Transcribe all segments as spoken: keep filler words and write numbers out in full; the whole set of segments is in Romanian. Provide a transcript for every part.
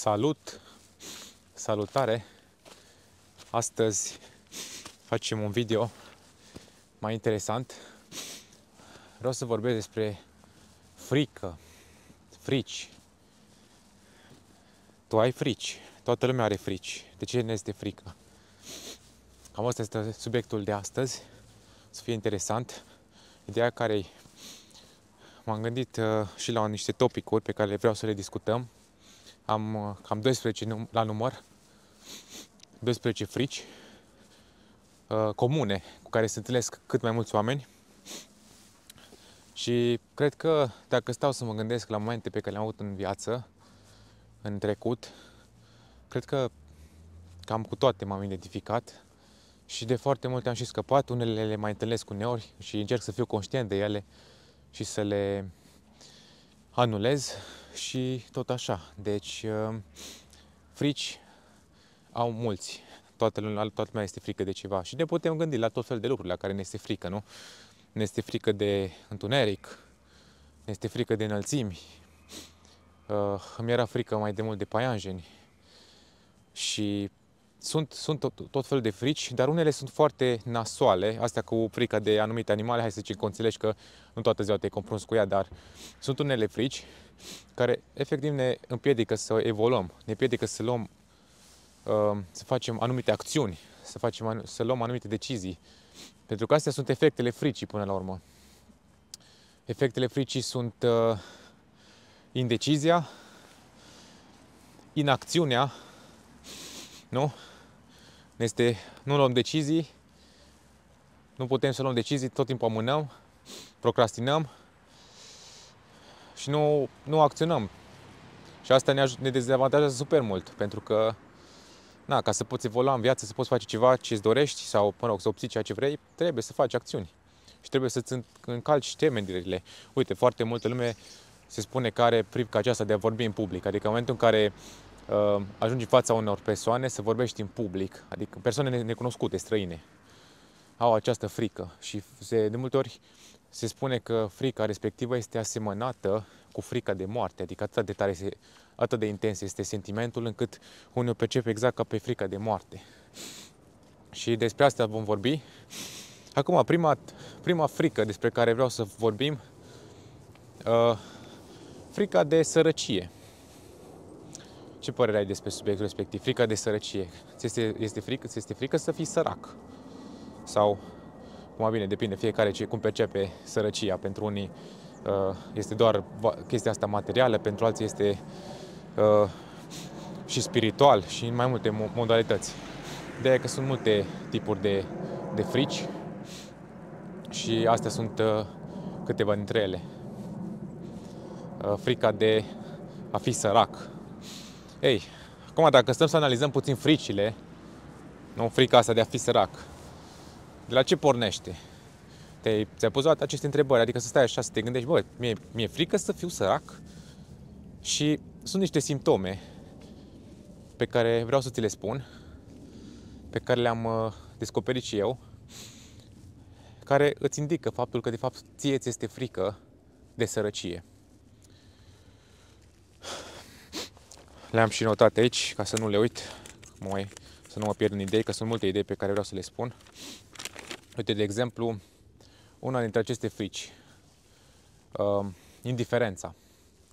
Salut! Salutare! Astăzi facem un video mai interesant. Vreau să vorbesc despre frică, frici. Tu ai frici, toată lumea are frici. De ce ne este frică? Cam asta este subiectul de astăzi. Să fie interesant. Ideea care m-am gândit și la niște topicuri pe care vreau să le discutăm. Am cam doisprezece la număr, doisprezece frici uh, comune cu care se întâlnesc cât mai mulți oameni și cred că dacă stau să mă gândesc la momente pe care le-am avut în viață, în trecut, cred că cam cu toate m-am identificat și de foarte multe am și scăpat, unele le mai întâlnesc uneori și încerc să fiu conștient de ele și să le anulez. Și tot așa, deci frici au mulți, toată lumea, toată lumea este frică de ceva și ne putem gândi la tot fel de lucruri la care ne este frică, nu? Ne este frică de întuneric, ne este frică de înălțimi, îmi era frică mai de mult de paianjeni și sunt, sunt tot, tot fel de frici, dar unele sunt foarte nasoale, astea cu frica de anumite animale, hai să zicem că înțelegi că nu toată ziua te confrunți cu ea, dar sunt unele frici care efectiv ne împiedică să evoluăm, ne împiedică să luăm, să facem anumite acțiuni, să, facem, să luăm anumite decizii. Pentru că astea sunt efectele fricii până la urmă. Efectele fricii sunt indecizia, inacțiunea, nu? Este, nu luăm decizii, nu putem să luăm decizii, tot timpul amânăm, procrastinăm și nu, nu acționăm. Și asta ne, ne dezavantajează super mult, pentru că na, ca să poți evolua în viață, să poți face ceva ce îți dorești sau mă rog, să obții ceea ce vrei, trebuie să faci acțiuni și trebuie să-ți încalci temerile. Uite, foarte multă lume se spune că are frica aceasta de a vorbi în public, adică în momentul în care uh, ajungi în fața unor persoane să vorbești în public, adică persoane necunoscute, străine, au această frică și se, de multe ori se spune că frica respectivă este asemănată cu frica de moarte, adică atât de tare, atât de intens este sentimentul încât unii o percep exact ca pe frica de moarte. Și despre asta vom vorbi. Acum, prima, prima frică despre care vreau să vorbim, uh, frica de sărăcie. Ce părere ai despre subiectul respectiv? Frica de sărăcie. Ți este, este frică, ți este frică să fii sărac? Sau, mai bine, depinde fiecare ce, cum percepe sărăcia. Pentru unii uh, este doar chestia asta materială, pentru alții este uh, și spiritual și în mai multe modalități. De-aia că sunt multe tipuri de, de frici și astea sunt uh, câteva dintre ele. Uh, frica de a fi sărac. Ei, acum dacă stăm să analizăm puțin fricile, nu, frica asta de a fi sărac, de la ce pornește? Te, ți-ai pus toate aceste întrebări, adică să stai așa, să te gândești, bă, mie, mi-e frică să fiu sărac? Și sunt niște simptome pe care vreau să ți le spun, pe care le-am uh, descoperit și eu, care îți indică faptul că, de fapt, ție ți este frică de sărăcie. Le-am și notat aici, ca să nu le uit, mai, să nu mă pierd în idei, că sunt multe idei pe care vreau să le spun. Uite, de exemplu, una dintre aceste frici, uh, indiferența,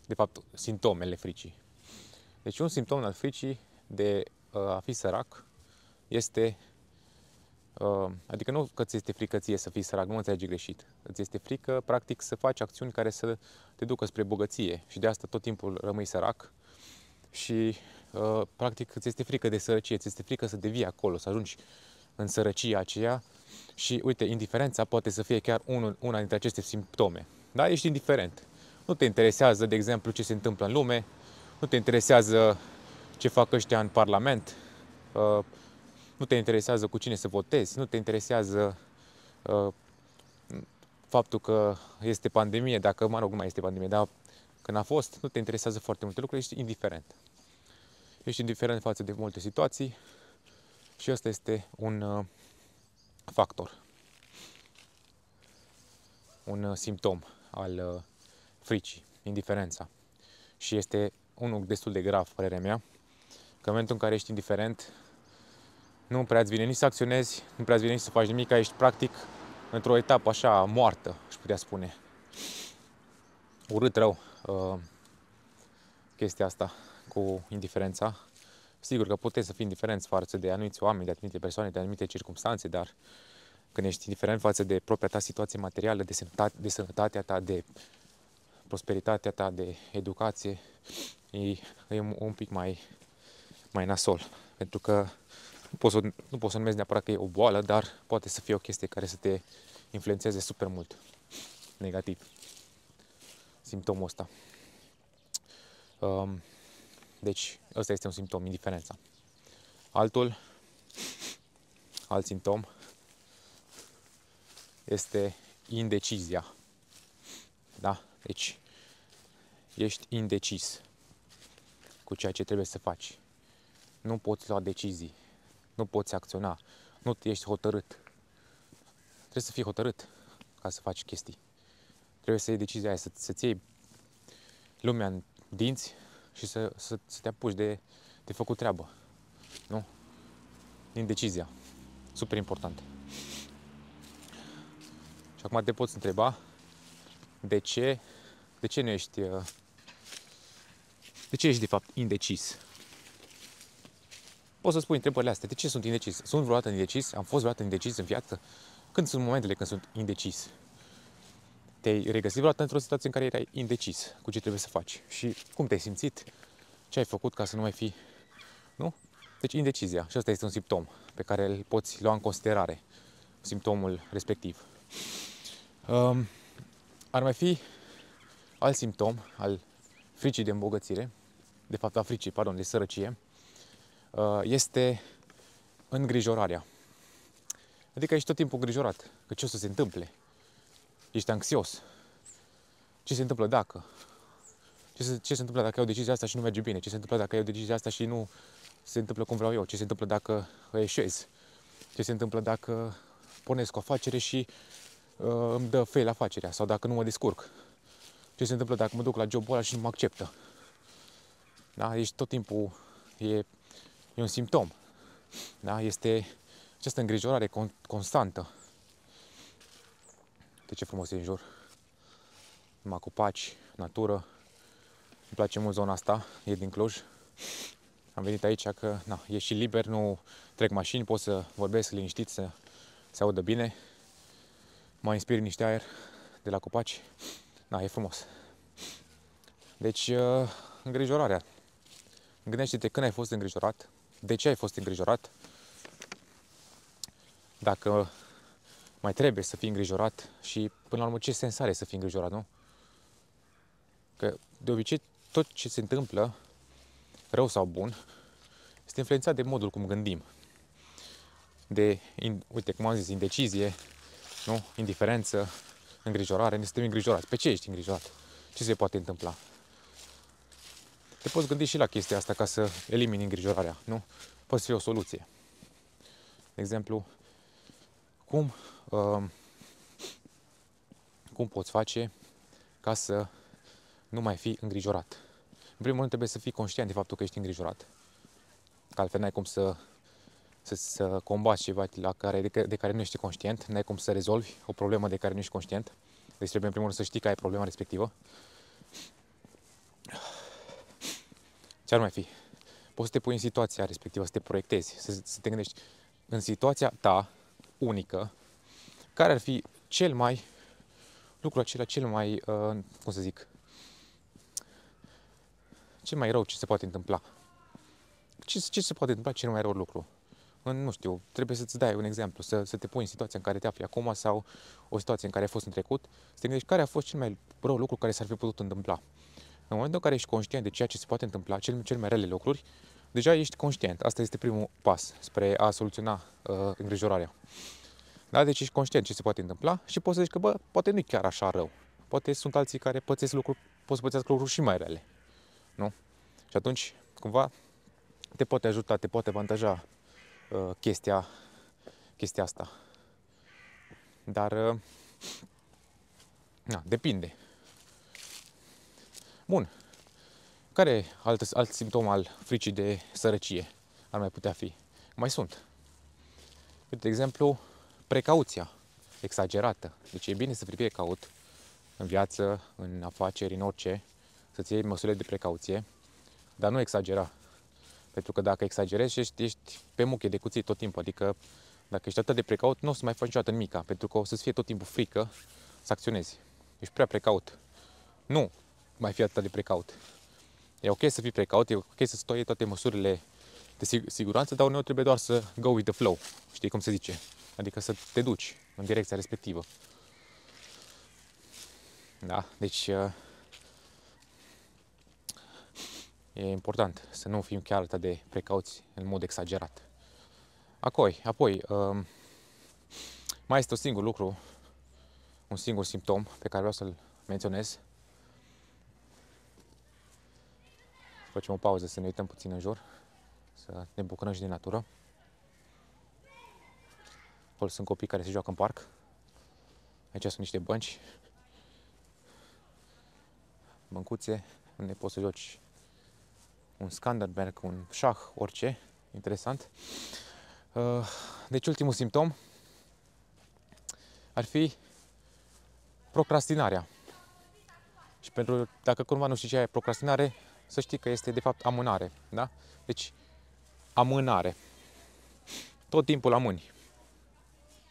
de fapt, simptomele fricii. Deci un simptom al fricii de uh, a fi sărac este, uh, adică nu că ți este frică ție să fii sărac, nu înțelegi greșit. Îți este frică, practic, să faci acțiuni care să te ducă spre bogăție și de asta tot timpul rămâi sărac și, uh, practic, îți este frică de sărăcie, ți este frică să devii acolo, să ajungi în sărăcia aceea. Și uite, indiferența poate să fie chiar unul, una dintre aceste simptome. Da? Ești indiferent. Nu te interesează, de exemplu, ce se întâmplă în lume, nu te interesează ce fac ăștia în Parlament, uh, nu te interesează cu cine să votezi, nu te interesează uh, faptul că este pandemie, dacă, mă rog, nu mai este pandemie, dar când a fost, nu te interesează foarte multe lucruri, ești indiferent. Ești indiferent față de multe situații și asta este un... Uh, factor, un simptom al fricii, indiferența. Și este unul destul de grav, părerea mea, Că în momentul în care ești indiferent, nu prea-ți vine nici să acționezi, nu prea-ți vine nici să faci nimic, ești practic într-o etapă așa moartă, aș putea spune. Urât rău uh, chestia asta cu indiferența. Sigur că puteți să fii indiferenți față de anumiți oameni, de anumite persoane, de anumite circumstanțe, dar când ești indiferent față de propria ta situație materială, de, sănătate, de sănătatea ta, de prosperitatea ta, de educație, e, e un pic mai, mai nasol. Pentru că nu pot să, nu pot să numesc neapărat că e o boală, dar poate să fie o chestie care să te influențeze super mult negativ. Simptomul ăsta. Um, Deci, ăsta este un simptom, indiferența. Altul, alt simptom, este indecizia. Da? Deci, ești indecis cu ceea ce trebuie să faci. Nu poți lua decizii, nu poți acționa, nu ești hotărât. Trebuie să fii hotărât ca să faci chestii. Trebuie să iei decizia aia, să, să-ți iei lumea în dinți, și să, să, să te apuci de, de făcut treabă, nu? Indecizia, super important. Și acum te poți întreba de ce, de ce nu ești, de ce ești de fapt indecis? Poți să spui întrebările astea, de ce sunt indecis? Sunt vreodată indecis? Am fost vreodată indecis în viață? Când sunt momentele când sunt indecis? Te-ai regăsit vreodată într-o situație în care erai indecis cu ce trebuie să faci și cum te-ai simțit, ce ai făcut ca să nu mai fii, nu? Deci indecizia, și asta este un simptom pe care îl poți lua în considerare, simptomul respectiv. Um, ar mai fi alt simptom al fricii de îmbogățire, de fapt a fricii, pardon, de sărăcie, uh, este îngrijorarea. Adică ești tot timpul îngrijorat, că ce o să se întâmple? Ești anxios. Ce se întâmplă dacă? Ce se, ce se întâmplă dacă iau decizia asta și nu merge bine? Ce se întâmplă dacă iau decizia asta și nu se întâmplă cum vreau eu? Ce se întâmplă dacă eșez? Ce se întâmplă dacă pornesc o afacere și uh, îmi dă fail afacerea? Sau dacă nu mă descurc? Ce se întâmplă dacă mă duc la jobul ăla și nu mă acceptă? Da? Ești tot timpul... E, e un simptom. Da? Este această îngrijorare con, constantă. De ce frumos e în jur, numai copaci, natură, îmi place mult zona asta, e din Cluj. Am venit aici că na, e și liber, nu trec mașini, pot să vorbesc liniștit, să se audă bine. Mă inspir niște aer de la copaci, na, e frumos. Deci, îngrijorarea. Gândește-te când ai fost îngrijorat, de ce ai fost îngrijorat, dacă mai trebuie să fii îngrijorat și, până la urmă, ce sens are să fii îngrijorat, nu? Că, de obicei, tot ce se întâmplă, rău sau bun, este influențat de modul cum gândim. De, in, uite, cum am zis, indecizie, nu? Indiferență, îngrijorare, ne suntem îngrijorați. Pe ce ești îngrijorat? Ce se poate întâmpla? Te poți gândi și la chestia asta ca să elimini îngrijorarea, nu? Poți fi o soluție. De exemplu, cum... Uh, cum poți face ca să nu mai fii îngrijorat? În primul rând trebuie să fii conștient de faptul că ești îngrijorat. Că altfel n-ai cum să, să, să combați ceva la care, de, de care nu ești conștient, n-ai cum să rezolvi o problemă de care nu ești conștient. Deci trebuie în primul rând să știi că ai problema respectivă. Ce ar mai fi? Poți să te pui în situația respectivă, să te proiectezi, să, să te gândești în situația ta unică, care ar fi cel mai, lucrul acela cel mai, uh, cum să zic, cel mai rău ce se poate întâmpla. Ce, ce se poate întâmpla cel mai rău lucru? În, nu știu, trebuie să-ți dai un exemplu, să, să te pui în situația în care te afli acum sau o situație în care ai fost în trecut, să te gândești care a fost cel mai rău lucru care s-ar fi putut întâmpla. În momentul în care ești conștient de ceea ce se poate întâmpla, cel, cel mai rele lucruri, deja ești conștient. Asta este primul pas spre a soluționa uh, îngrijorarea. Da? Deci ești conștient ce se poate întâmpla și poți să zici că, bă, poate nu-i chiar așa rău. Poate sunt alții care pățesc lucruri, poți să pățească lucruri și mai rele. Nu? Și atunci, cumva, te poate ajuta, te poate avantaja uh, chestia, chestia asta. Dar, uh, na, depinde. Bun. Care alt, alt simptom al fricii de sărăcie ar mai putea fi? Mai sunt. De exemplu, precauția exagerată. Deci e bine să fii precaut în viață, în afaceri, în orice, să-ți iei măsurile de precauție, dar nu exagera. Pentru că dacă exagerezi, ești, ești pe muche de cuțit tot timpul. Adică dacă ești atât de precaut, nu o să mai faci niciodată nimica, pentru că o să-ți fie tot timpul frică să acționezi. Ești prea precaut. Nu mai fi atât de precaut. E ok să fii precaut, e ok să-ți toi toate măsurile de siguranță, dar uneori trebuie doar să go with the flow, știi cum se zice? Adică să te duci în direcția respectivă. Da, deci e important să nu fim chiar atât de precauți în mod exagerat. Apoi, apoi mai este un singur lucru, un singur simptom pe care vreau să-l menționez. Facem o pauză să ne uităm puțin în jur, să ne bucurăm și de natură. Acolo sunt copii care se joacă în parc. Aici sunt niște bănci. Băncuțe, unde poți să joci un Skanderberg, un șah, orice. Interesant. Deci ultimul simptom ar fi procrastinarea. Și pentru, dacă cumva nu știi ce e procrastinare, să știi că este de fapt amânare, da? Deci amânare. Tot timpul amâni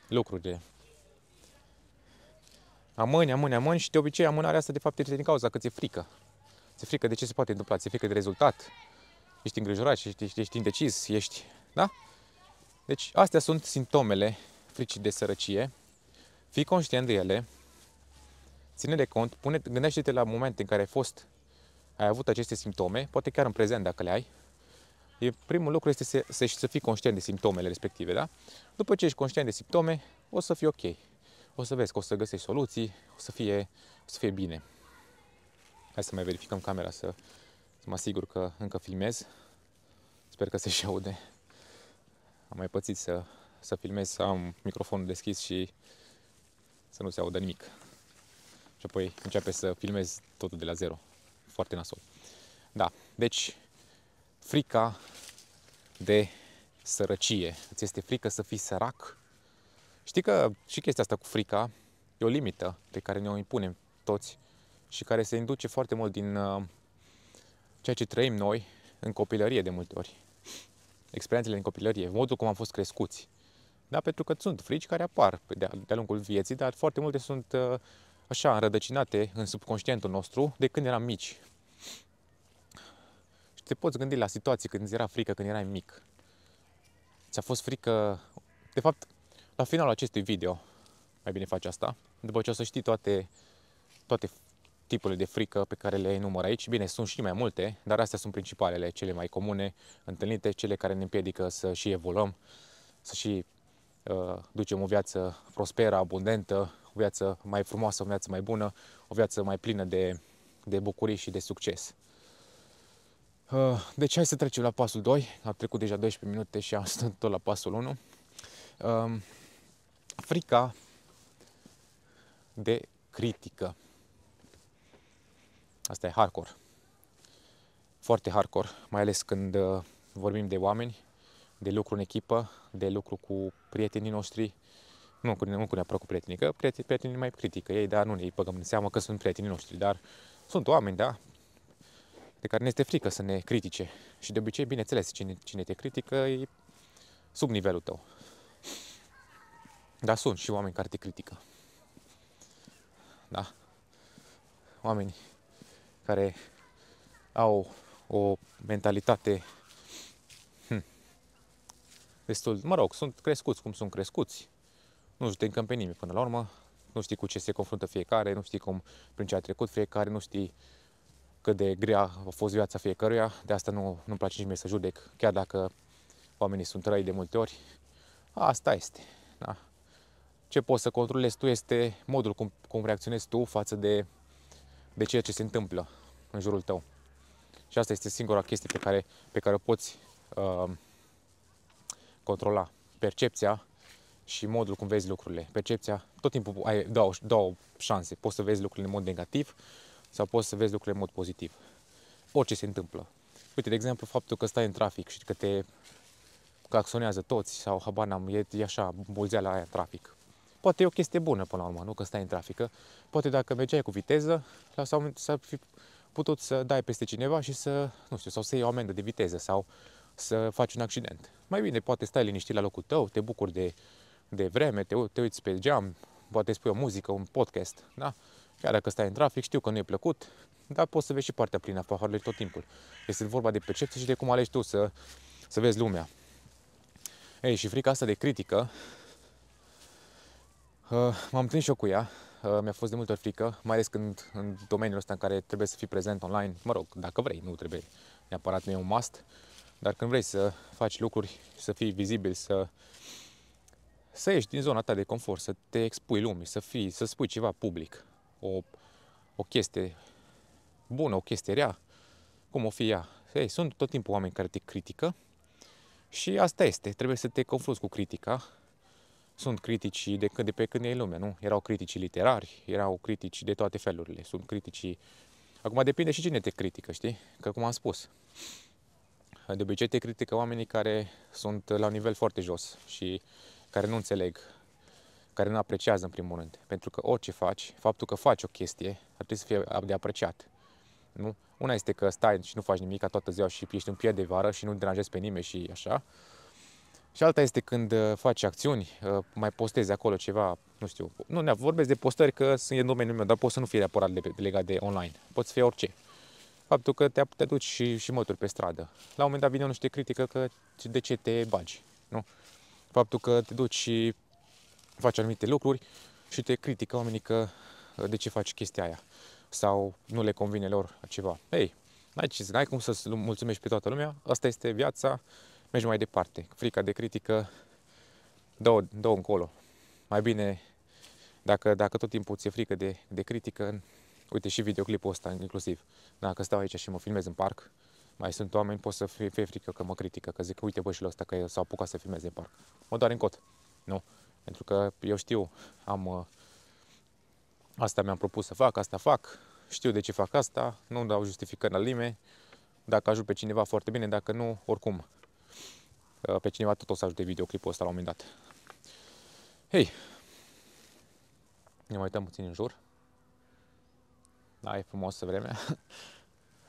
lucrurile. Amâni, amâni, amâni și de obicei amânarea asta de fapt este din cauza că ți-e frică. Ți-e frică de ce se poate întâmpla, ți-e frică de rezultat. Ești îngrijorat, ești, ești, ești indecis, ești, da? Deci astea sunt simptomele fricii de sărăcie. Fii conștient de ele. Ține de cont, pune, gândește-te la momente în care ai fost ai avut aceste simptome, poate chiar în prezent dacă le ai. E, primul lucru este să, să, să fii conștient de simptomele respective, da? După ce ești conștient de simptome, o să fii ok. O să vezi că o să găsești soluții, o să fie, o să fie bine. Hai să mai verificăm camera, să, să mă asigur că încă filmez. Sper că se și aude. Am mai pățit să, să filmez, să am microfonul deschis și să nu se audă nimic. Și apoi începe să filmez totul de la zero. Foarte nasol. Da, deci frica de sărăcie. Îți este frică să fii sărac? Știi că și chestia asta cu frica e o limită pe care ne-o impunem toți și care se induce foarte mult din uh, ceea ce trăim noi în copilărie de multe ori. Experiențele din copilărie, modul cum am fost crescuți. Da, pentru că sunt frici care apar de-a, de-a lungul vieții, dar foarte multe sunt uh, așa, înrădăcinate în subconștientul nostru de când eram mici. Și te poți gândi la situații când era frică, când erai mic. Ți-a fost frică... De fapt, la finalul acestui video, mai bine faci asta, după ce o să știi toate, toate tipurile de frică pe care le enumăr aici. Bine, sunt și mai multe, dar astea sunt principalele, cele mai comune, întâlnite, cele care ne împiedică să și evoluăm, să și uh, ducem o viață prosperă, abundentă, o viață mai frumoasă, o viață mai bună, o viață mai plină de, de bucurii și de succes. Deci hai să trecem la pasul doi. Am trecut deja doisprezece minute și am stat tot la pasul unu. Frica de critică. Asta e hardcore. Foarte hardcore, mai ales când vorbim de oameni, de lucru în echipă, de lucru cu prietenii noștri. Nu, nu neapărat cu prietenii, că prietenii mai critică ei, dar nu ne-i băgăm în seamă că sunt prietenii noștri, dar sunt oameni, da, de care ne este frică să ne critice. Și de obicei, bineînțeles, cine, cine te critică e sub nivelul tău. Dar sunt și oameni care te critică. Da? Oameni care au o mentalitate hm, destul, mă rog, sunt crescuți cum sunt crescuți. Nu judecăm pe nimeni până la urmă, nu știi cu ce se confruntă fiecare, nu știi cum, prin ce a trecut fiecare, nu știi cât de grea a fost viața fiecăruia, de asta nu, nu-mi place nici mie să judec, chiar dacă oamenii sunt răi de multe ori, asta este. Da. Ce poți să controlezi tu este modul cum, cum reacționezi tu față de, de ceea ce se întâmplă în jurul tău. Și asta este singura chestie pe care, pe care o poți uh, controla, percepția și modul cum vezi lucrurile. Percepția, tot timpul ai două, două șanse. Poți să vezi lucrurile în mod negativ sau poți să vezi lucrurile în mod pozitiv. orice se întâmplă. Uite, de exemplu, faptul că stai în trafic și că te claxonează toți sau habar n-am, e, e așa, bolzeala aia în trafic. Poate e o chestie bună până la urmă, nu? Că stai în trafică. Poate dacă mergeai cu viteză, la un moment s-ar fi putut să dai peste cineva și să, nu știu, sau să iei o amendă de viteză sau să faci un accident. Mai bine, poate stai liniștit la locul tău, te bucuri de, de vreme, te, te uiți pe geam, poate spui o muzică, un podcast, da? Chiar dacă stai în trafic, știu că nu e plăcut, dar poți să vezi și partea plină a paharului tot timpul. Este vorba de percepție și de cum alegi tu să, să vezi lumea. Ei, și frica asta de critică, m-am întâlnit și eu cu ea, mi-a fost de multe ori frică, mai ales când în domeniul ăsta în care trebuie să fii prezent online, mă rog, dacă vrei, nu trebuie neapărat, nu e un must, dar când vrei să faci lucruri, să fii vizibil, să, să ieși din zona ta de confort, să te expui lumii, să, fii, să spui ceva public, o, o chestie bună, o chestie rea, cum o fi ea. Ei, sunt tot timpul oameni care te critică și asta este, trebuie să te confrunți cu critica. Sunt critici de, de pe când e lumea, nu? Erau critici literari, erau critici de toate felurile, sunt critici... Acum depinde și cine te critică, știi? Că cum am spus, de obicei te critică oamenii care sunt la un nivel foarte jos și care nu înțeleg, care nu apreciază în primul rând. Pentru că orice faci, faptul că faci o chestie ar trebui să fie de apreciat. Nu? Una este că stai și nu faci nimic ca toată ziua și ești un pied de vară și nu deranjezi pe nimeni și așa. Și alta este când faci acțiuni, mai postezi acolo ceva, nu știu, nu ne vorbesc de postări că sunt în domeniul meu, dar poți să nu fie neapărat legat de online, poți să fie orice. Faptul că te, te duci și, și mături pe stradă. La un moment dat vine unul și te critică că de ce te bagi, nu? Faptul că te duci și faci anumite lucruri și te critică oamenii că de ce faci chestia aia sau nu le convine lor ceva. Ei, n-ai, ce, n-ai cum să mulțumești pe toată lumea, asta este viața. Mergi mai departe. Frica de critică, dă-o, dă-o încolo. Mai bine, dacă, dacă tot timpul ți-e frică de, de critică, uite și videoclipul ăsta inclusiv. Dacă stau aici și mă filmez în parc, mai sunt oameni, pot să fie, fie frică că mă critică, că zic, uite bă și la ăsta că s-a apucat să filmeze în parc. Mă doare în cot. Nu. Pentru că eu știu, am... Asta mi-am propus să fac, asta fac, știu de ce fac asta, nu dau justificări la lime, dacă ajut pe cineva foarte bine, dacă nu, oricum. Pe cineva tot o să ajute videoclipul ăsta la un moment dat. Hei! Ne mai uităm puțin în jur. Da, e frumoasă vremea.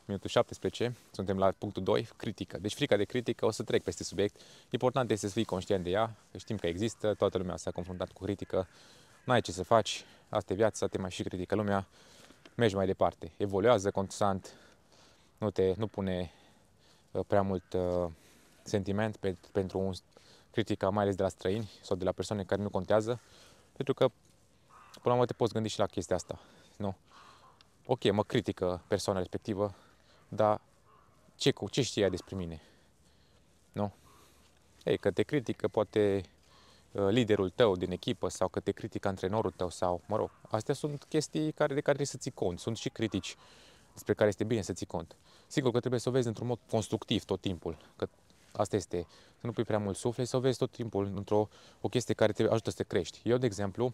Minutul șaptesprezece, suntem la punctul doi, critică. Deci frica de critică, o să trec peste subiect. Important este să fii conștient de ea, că știm că există, toată lumea s-a confruntat cu critică. N-ai ce să faci, asta e viața, te mai și critică lumea. Mergi mai departe, evoluează constant, nu, te, nu pune prea mult... sentiment pe, pentru un, critica, mai ales de la străini sau de la persoane care nu contează, pentru că până la urmă te poți gândi și la chestia asta, nu? Ok, mă critică persoana respectivă, dar ce, ce știe ea despre mine? Nu? Ei, că te critică poate liderul tău din echipă sau că te critică antrenorul tău sau, mă rog, astea sunt chestii care, de care trebuie să ții cont, sunt și critici despre care este bine să ții cont. Sigur că trebuie să o vezi într-un mod constructiv tot timpul, că asta este, să nu pui prea mult suflet, să o vezi tot timpul într-o o chestie care te ajută să te crești. Eu, de exemplu,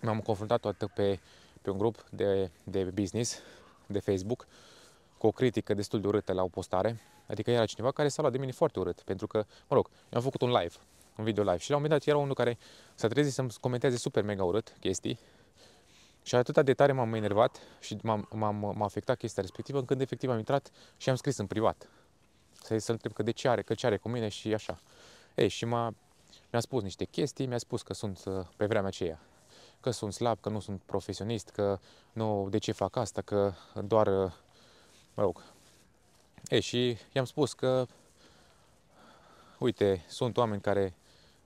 m-am confruntat atât pe, pe un grup de, de business, de Facebook, cu o critică destul de urâtă la o postare. Adică era cineva care s-a luat de mine foarte urât, pentru că, mă rog, eu am făcut un live, un video live și la un moment dat era unul care s-a trezit să-mi comenteze super mega urât chestii și atâta de tare m-am enervat și m-am, m-am, m-a afectat chestia respectivă, încât efectiv am intrat și am scris în privat. Să-l întreb că de ce are, că ce are cu mine și așa. Ei, și m-a, mi-a spus niște chestii, mi-a spus că sunt pe vremea aceea, că sunt slab, că nu sunt profesionist, că nu, de ce fac asta, că doar, mă rog. Ei, și i-am spus că, uite, sunt oameni care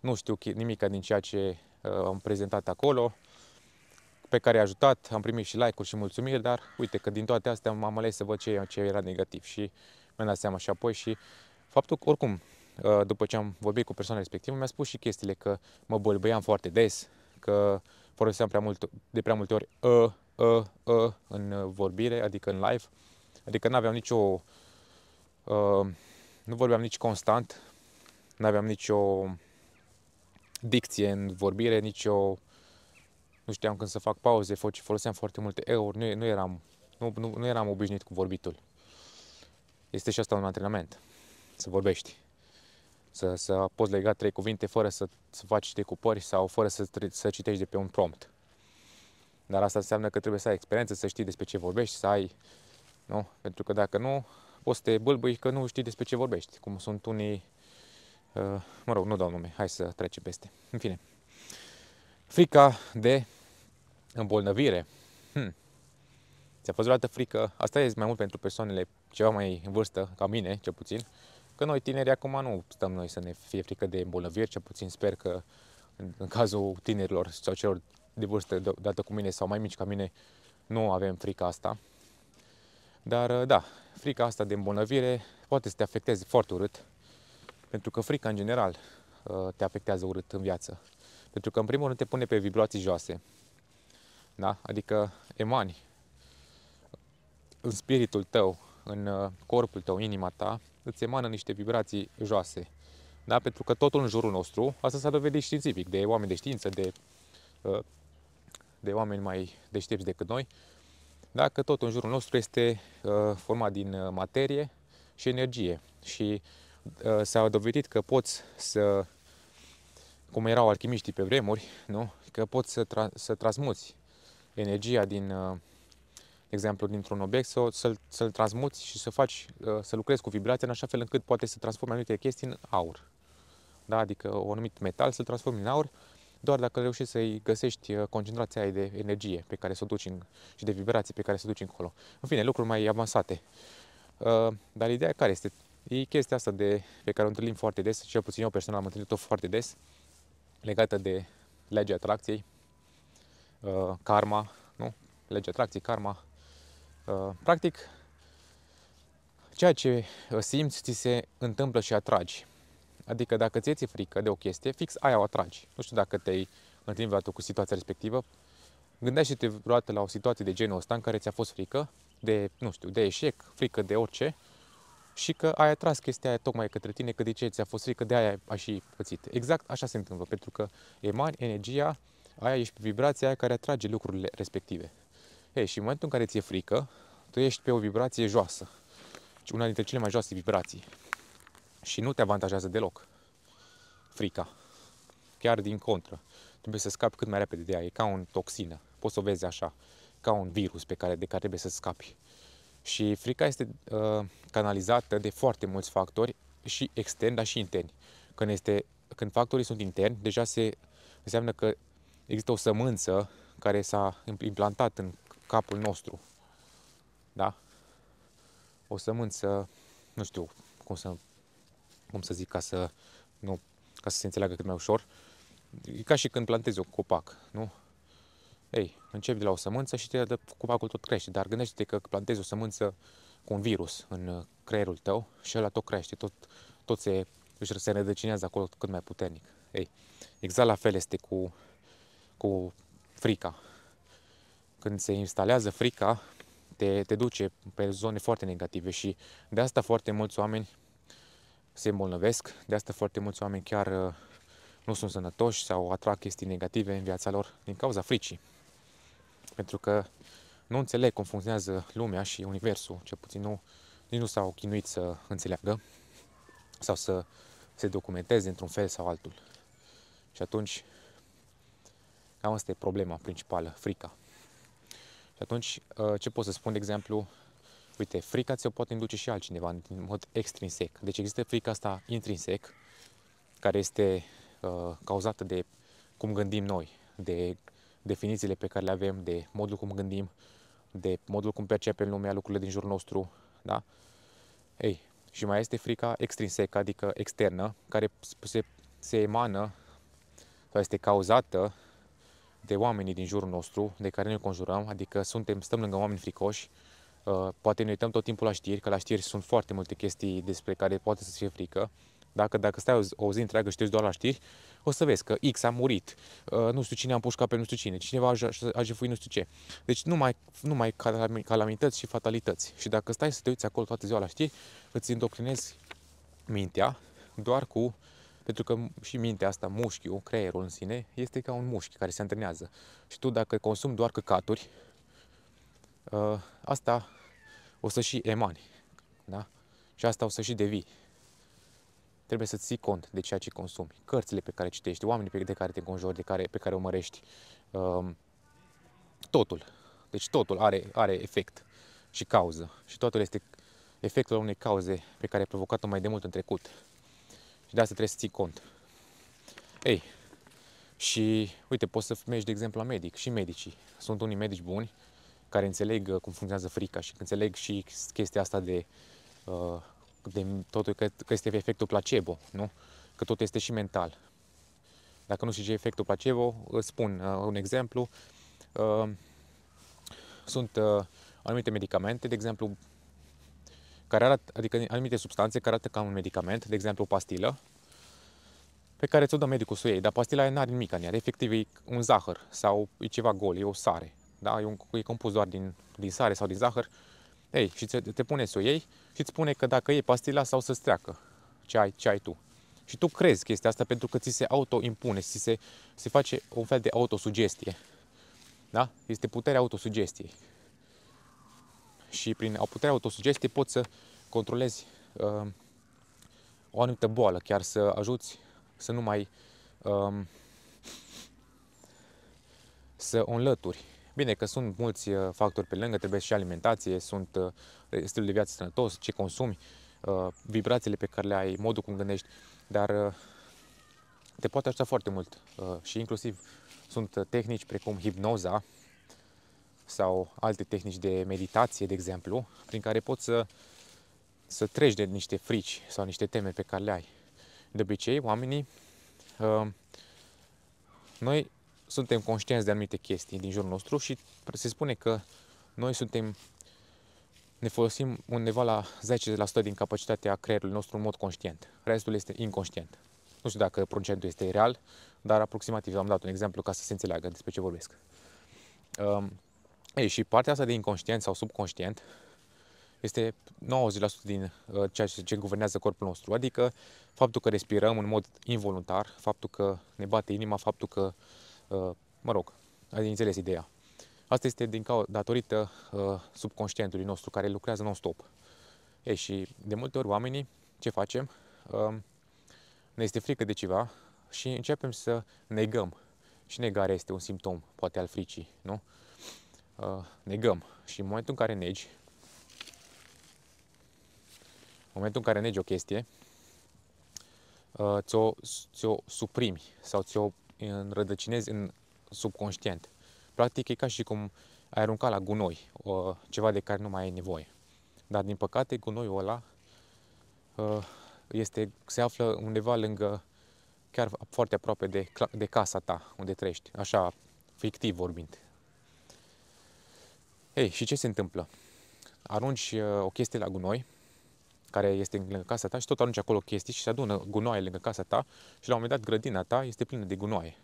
nu știu nimica din ceea ce am prezentat acolo, pe care i-a ajutat, am primit și like-uri și mulțumiri, dar uite că din toate astea m-am ales să văd ce, ce era negativ și mi-am dat seama și apoi și faptul că, oricum, după ce am vorbit cu persoana respectivă, mi-a spus și chestiile că mă bălbăiam foarte des, că foloseam prea mult, de prea multe ori ă, ă, ă în vorbire, adică în live, adică n-aveam nicio, uh, nu vorbeam nici constant, n-aveam nicio dicție în vorbire, nicio, nu știam când să fac pauze, foloseam foarte multe euri, nu, nu, eram, nu, nu, nu eram obișnuit cu vorbitul. este și asta un antrenament. Să vorbești. Să, să poți lega trei cuvinte fără să, să faci decupări sau fără să, să citești de pe un prompt. Dar asta înseamnă că trebuie să ai experiență, să știi despre ce vorbești, să ai... Nu? Pentru că dacă nu, poți să te bâlbâi că nu știi despre ce vorbești. Cum sunt unii... Uh, mă rog, nu dau nume, hai să trecem peste. În fine. Frica de îmbolnăvire. Hmm. Ți-a fost vreodată frică? Asta e mai mult pentru persoanele ceva mai în vârstă, ca mine, cel puțin. Că noi tineri acum nu stăm noi să ne fie frică de îmbolnăviri, cel puțin sper că în cazul tinerilor sau celor de vârstă dată cu mine sau mai mici ca mine, nu avem frica asta. Dar da, frica asta de îmbolnăvire poate să te afecteze foarte urât, pentru că frica în general te afectează urât în viață. Pentru că în primul rând te pune pe vibrații joase, da? Adică emani în spiritul tău, în corpul tău, inima ta, îți emană niște vibrații joase. Da? Pentru că totul în jurul nostru, asta s-a dovedit științific, de oameni de știință, de, de oameni mai deștepți decât noi, da? Că totul în jurul nostru este format din materie și energie. Și s-a dovedit că poți să, cum erau alchimiștii pe vremuri, nu? Că poți să, tra să transmuți energia din... De exemplu, dintr-un obiect, să-l să transmuți și să faci, să lucrezi cu vibrația în așa fel încât poate să transforme anumite chestii în aur. Da? Adică un anumit metal să-l transformi în aur, doar dacă reușești să-i găsești concentrația aia de energie pe care să o duci în, și de vibrații pe care să o duci încolo. În fine, lucruri mai avansate. Dar ideea care este? E chestia asta de, pe care o întâlnim foarte des, cel puțin eu personal am întâlnit-o foarte des, legată de legea atracției, karma, nu? Legea atracției, karma. Practic, ceea ce simți, ți se întâmplă și atragi. Adică dacă ți-e ți frică de o chestie, fix aia o atragi. Nu știu dacă te-ai întâlnit vreodată cu situația respectivă. Gândește-te vreodată la o situație de genul ăsta în care ți-a fost frică de, nu știu, de eșec, frică de orice și că ai atras chestia aia tocmai către tine, că de ce ți-a fost frică, de aia ai și pățit. Exact așa se întâmplă, pentru că emani energia, aia ești vibrația aia care atrage lucrurile respective. Ei, și în momentul în care ți-e frică, tu ești pe o vibrație joasă, una dintre cele mai joase vibrații. Și nu te avantajează deloc frica, chiar din contră. Trebuie să scapi cât mai repede de ea, e ca o toxină, poți să o vezi așa, ca un virus pe care, de care trebuie să scapi. Și frica este uh, canalizată de foarte mulți factori, și externi, dar și interni. Când, este, când factorii sunt interni, deja se, înseamnă că există o sămânță care s-a implantat în capul nostru, da? O sămânță, nu știu cum să, cum să zic, ca să, nu, ca să se înțeleagă cât mai ușor, e ca și când plantezi un copac, nu? Ei, începi de la o sămânță și te dă, copacul tot crește, dar gândește-te că plantezi o sămânță cu un virus în creierul tău și ăla tot crește, tot, tot se, se rădăcinează acolo cât mai puternic. Ei, exact la fel este cu, cu frica. Când se instalează frica, te, te duce pe zone foarte negative și de asta foarte mulți oameni se îmbolnăvesc, de asta foarte mulți oameni chiar nu sunt sănătoși sau atrag chestii negative în viața lor din cauza fricii. Pentru că nu înțeleg cum funcționează lumea și universul, cel puțin nu, nici nu s-au chinuit să înțeleagă sau să se documenteze într-un fel sau altul. Și atunci, cam asta e problema principală, frica. Și atunci, ce pot să spun, de exemplu, uite, frica ți-o poate induce și altcineva în mod extrinsec. Deci există frica asta intrinsec, care este uh, cauzată de cum gândim noi, de definițiile pe care le avem, de modul cum gândim, de modul cum percepem lumea, lucrurile din jurul nostru, da? Ei, și mai este frica extrinsecă, adică externă, care se, se emană sau este cauzată de oamenii din jurul nostru, de care ne conjurăm, adică suntem, stăm lângă oameni fricoși, poate ne uităm tot timpul la știri, că la știri sunt foarte multe chestii despre care poate să-ți fie frică. Dacă, dacă stai o zi întreagă și te uiți doar la știri, o să vezi că X a murit, nu știu cine a împușcat pe nu știu cine, cineva a jefuit nu știu ce. Deci numai, numai calamități și fatalități. Și dacă stai să te uiți acolo toată ziua la știri, îți indoctrinezi mintea doar cu... Pentru că și mintea asta, mușchiul, creierul în sine, este ca un mușchi care se antrenează. Și tu dacă consumi doar căcaturi, asta o să și emani. Da? Și asta o să și devii. Trebuie să-ți ții cont de ceea ce consumi, cărțile pe care citești, oamenii pe care te înconjori, de care, pe care urmărești. Um, totul. Deci totul are, are efect și cauză. Și totul este efectul unei cauze pe care ai provocat-o mai de mult în trecut. Și de asta trebuie să ții cont. Ei, și uite, poți să mergi de exemplu la medic, și medicii. Sunt unii medici buni care înțeleg cum funcționează frica și înțeleg și chestia asta de, de totul, că, că este efectul placebo, nu? Că tot este și mental. Dacă nu știi ce e efectul placebo, îți spun un exemplu. Sunt anumite medicamente, de exemplu, care arată, adică anumite substanțe care arată ca un medicament, de exemplu o pastilă, pe care ți-o dă medicul să o iei, dar pastila aia n-are nimic în ea, efectiv e un zahăr sau e ceva gol, e o sare, da? E, un, e compus doar din, din sare sau din zahăr. Ei, și te, te pune să o iei și îți spune că dacă iei pastila sau să-ți treacă ce ai, ce ai tu. Și tu crezi chestia asta pentru că ți se autoimpune, ți se, se face un fel de autosugestie, da? Este puterea autosugestiei. Și prin puterea autosugestiei poți să controlezi uh, o anumită boală, chiar să ajuți să nu mai um, să o înlături. Bine că sunt mulți factori pe lângă, trebuie și alimentație, sunt uh, stilul de viață sănătos, ce consumi, uh, vibrațiile pe care le ai, modul cum gândești, dar uh, te poate ajuta foarte mult uh, și inclusiv sunt tehnici precum hipnoza sau alte tehnici de meditație, de exemplu, prin care poți să, să treci de niște frici sau niște teme pe care le ai. De obicei, oamenii, uh, noi suntem conștienți de anumite chestii din jurul nostru și se spune că noi suntem, ne folosim undeva la zece la sută din capacitatea creierului nostru în mod conștient. Restul este inconștient. Nu știu dacă procentul este real, dar aproximativ am dat un exemplu ca să se înțeleagă despre ce vorbesc. Uh, ei, și partea asta de inconștient sau subconștient este nouăzeci la sută din uh, ceea ce, ce guvernează corpul nostru, adică faptul că respirăm în mod involuntar, faptul că ne bate inima, faptul că, uh, mă rog, ați înțeles ideea. Asta este din cauza, datorită uh, subconștientului nostru care lucrează non-stop. Ei, și de multe ori oamenii, ce facem? Uh, ne este frică de ceva și începem să negăm. Și negarea este un simptom, poate, al fricii, nu? Uh, negăm. Și în momentul în care negi, În momentul în care negi o chestie, ți-o, ți-o suprimi sau ți-o înrădăcinezi în subconștient. Practic e ca și cum ai arunca la gunoi ceva de care nu mai ai nevoie. Dar din păcate gunoiul ăla este, se află undeva lângă, chiar foarte aproape de, de casa ta unde trăiești, așa fictiv vorbind. Ei, și ce se întâmplă? Arunci o chestie la gunoi care este lângă casa ta și tot arunci acolo chestii și se adună gunoaie lângă casa ta și la un moment dat grădina ta este plină de gunoaie.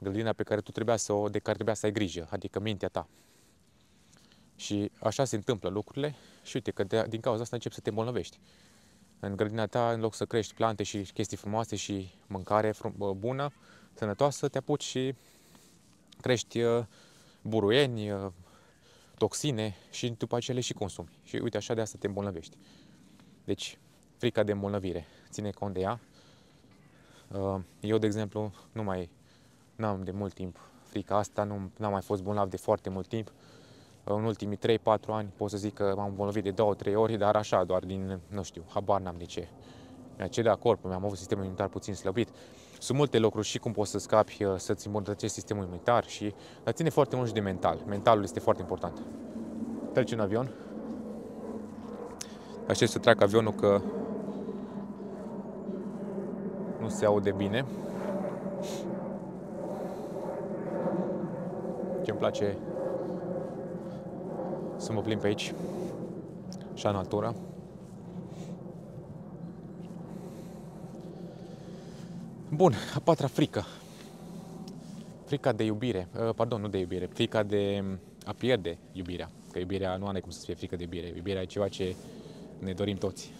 Grădina pe care tu trebuia să o, de care trebuia să ai grijă, adică mintea ta. Și așa se întâmplă lucrurile și uite că de, din cauza asta începi să te îmbolnăvești. În grădina ta, în loc să crești plante și chestii frumoase și mâncare frum- bună, sănătoasă, te apuci și crești buruieni, toxine și după aceea le și consumi. Și uite așa de asta te îmbolnăvești. Deci, frica de îmbolnăvire, ține cont de ea. Eu, de exemplu, nu mai n-am de mult timp frica asta, nu am mai fost bolnav de foarte mult timp. În ultimii trei patru ani pot să zic că m-am îmbolnăvit de două trei ori, dar așa, doar din, nu știu, habar n-am de ce. Mi-a cedat corpul, mi-am avut sistemul imunitar puțin slăbit. Sunt multe lucruri și cum poți să scapi, să-ți îmbunătățești sistemul imunitar, și dar ține foarte mult și de mental. Mentalul este foarte important. Trece un avion. Aștept să treacă avionul că nu se aude bine. Ce-mi place să mă plimb pe aici, așa, natura. Bun, a patra frică. Frica de iubire, uh, pardon, nu de iubire, frica de a pierde iubirea. Că iubirea nu are cum să fie frică de iubire, iubirea e ceva ce ne dorim toți.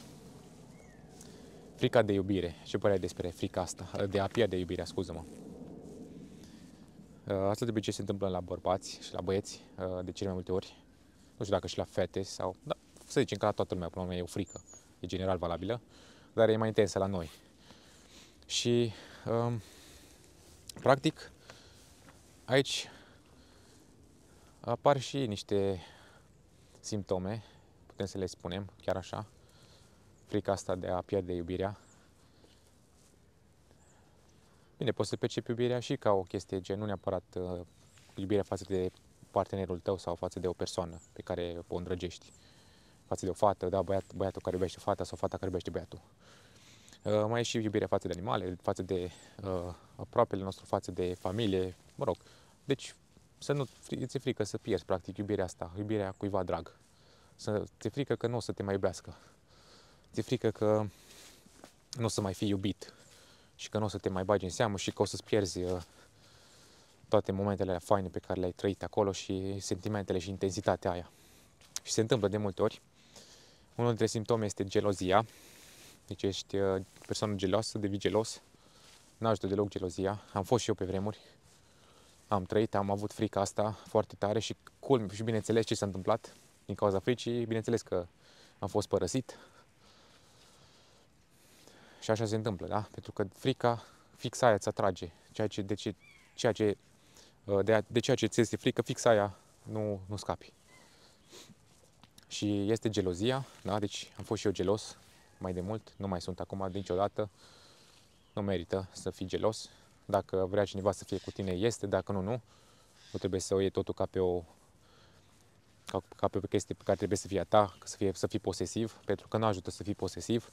Frica de iubire, ce părere ai despre frica asta, de a pierde iubirea, scuză-mă. Uh, asta de obicei se întâmplă la bărbați și la băieți, uh, de cele mai multe ori. Nu știu dacă și la fete sau, da, să zicem că la toată lumea, până la urmă, e o frică, e general valabilă, dar e mai intensă la noi. Și, um, practic, aici apar și niște simptome, putem să le spunem chiar așa, frica asta de a pierde iubirea. Bine, poți să percepi iubirea și ca o chestie, gen, nu neapărat uh, iubirea față de partenerul tău sau față de o persoană pe care o îndrăgești, față de o fată, da, băiat, băiatul care iubește fata sau fata care iubește băiatul. Uh, mai e și iubirea față de animale, față de uh, aproapele nostru, față de familie, mă rog. Deci să nu ți-e frică să pierzi, practic, iubirea asta, iubirea cuiva drag. Să ți-e frică că nu o să te mai iubească. Ți-e frică că nu o să mai fii iubit și că nu o să te mai bagi în seamă și că o să-ți pierzi uh, toate momentele alea faine pe care le-ai trăit acolo și sentimentele și intensitatea aia. Și se întâmplă de multe ori. Unul dintre simptome este gelozia. Deci ești uh, persoană geloasă, devii gelos. N-ajută deloc gelozia. Am fost și eu pe vremuri. Am trăit, am avut frica asta foarte tare și, culme, și bineînțeles ce s-a întâmplat din cauza fricii. Bineînțeles că am fost părăsit. Și așa se întâmplă, da? Pentru că frica fix aia îți atrage. Ceea ce, de, ce, ceea ce, de, de ceea ce ți este frică, fix aia nu, nu scapi. Și este gelozia, da? Deci am fost și eu gelos mai de mult, nu mai sunt acum niciodată. Nu merită să fii gelos. Dacă vrea cineva să fie cu tine, este, dacă nu, nu. Nu trebuie să o iei totul ca pe o, ca, ca pe o chestie pe care trebuie să fie a ta, să fie, să fii posesiv, pentru că nu ajută să fii posesiv,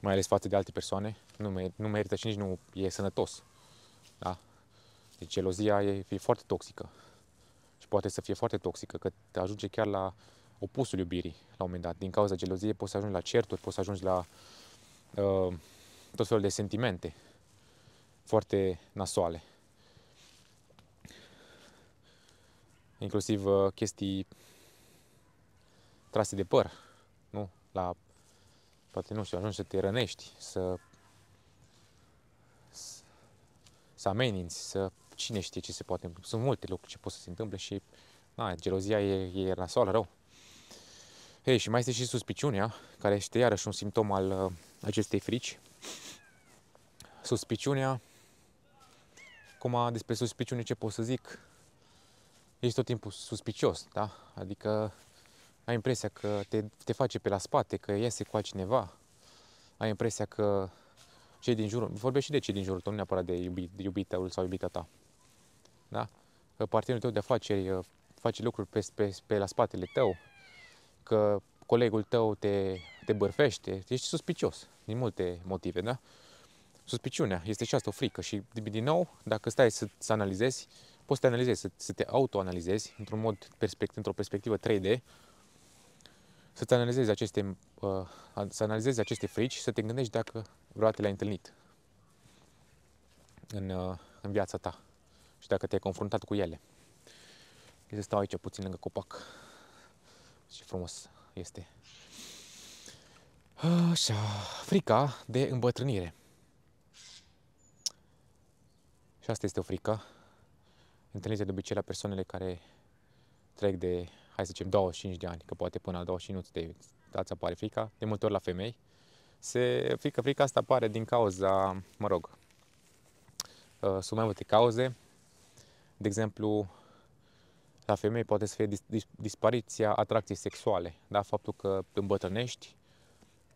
mai ales față de alte persoane, nu, nu merită și nici nu e sănătos. Da? Deci gelozia e, e foarte toxică și poate să fie foarte toxică, că te ajunge chiar la opusul iubirii la un moment dat. Din cauza geloziei poți să ajungi la certuri, poți să ajungi la uh, tot felul de sentimente foarte nasoale. Inclusiv uh, chestii trase de păr, nu? La, poate, nu știu, ajungi să te rănești, să, să, să ameninți, să cine știe ce se poate întâmpla. Sunt multe lucruri ce pot să se întâmple și na, gelozia e, e nasoală, rău. Ei, și mai este și suspiciunea, care este iarăși un simptom al uh, acestei frici. Suspiciunea, acum despre suspiciune ce pot să zic, ești tot timpul suspicios, da? Adică ai impresia că te, te face pe la spate, că iese cu altcineva, ai impresia că cei din jurul, vorbești și de cei din jurul tău, nu neapărat de iubit, iubita sau iubita ta, da? Că partenerul tău de afaceri face lucruri pe, pe, pe la spatele tău, că colegul tău te, te bârfește, ești suspicios din multe motive, da? Suspiciunea este și asta o frică și, din nou, dacă stai să, să analizezi, poți să te analizezi, să, să te autoanalizezi într-un mod, perspect, într-o perspectivă trei D, să-ți analizezi aceste, uh, să analizezi aceste frici și să te gândești dacă vreodată le-ai întâlnit în, uh, în viața ta și dacă te-ai confruntat cu ele. Să stau aici puțin lângă copac. Ce frumos este. Așa, frica de îmbătrânire. Și asta este o frică întâlnită de obicei la persoanele care trec de, hai să zicem, douăzeci și cinci de ani, că poate până la douăzeci și cinci nu te dați apare frica, de multe ori la femei. Se frică, frica asta apare din cauza, mă rog, sunt mai multe cauze. De exemplu, la femei poate să fie dispariția atracției sexuale, da? Faptul că îmbătrânești,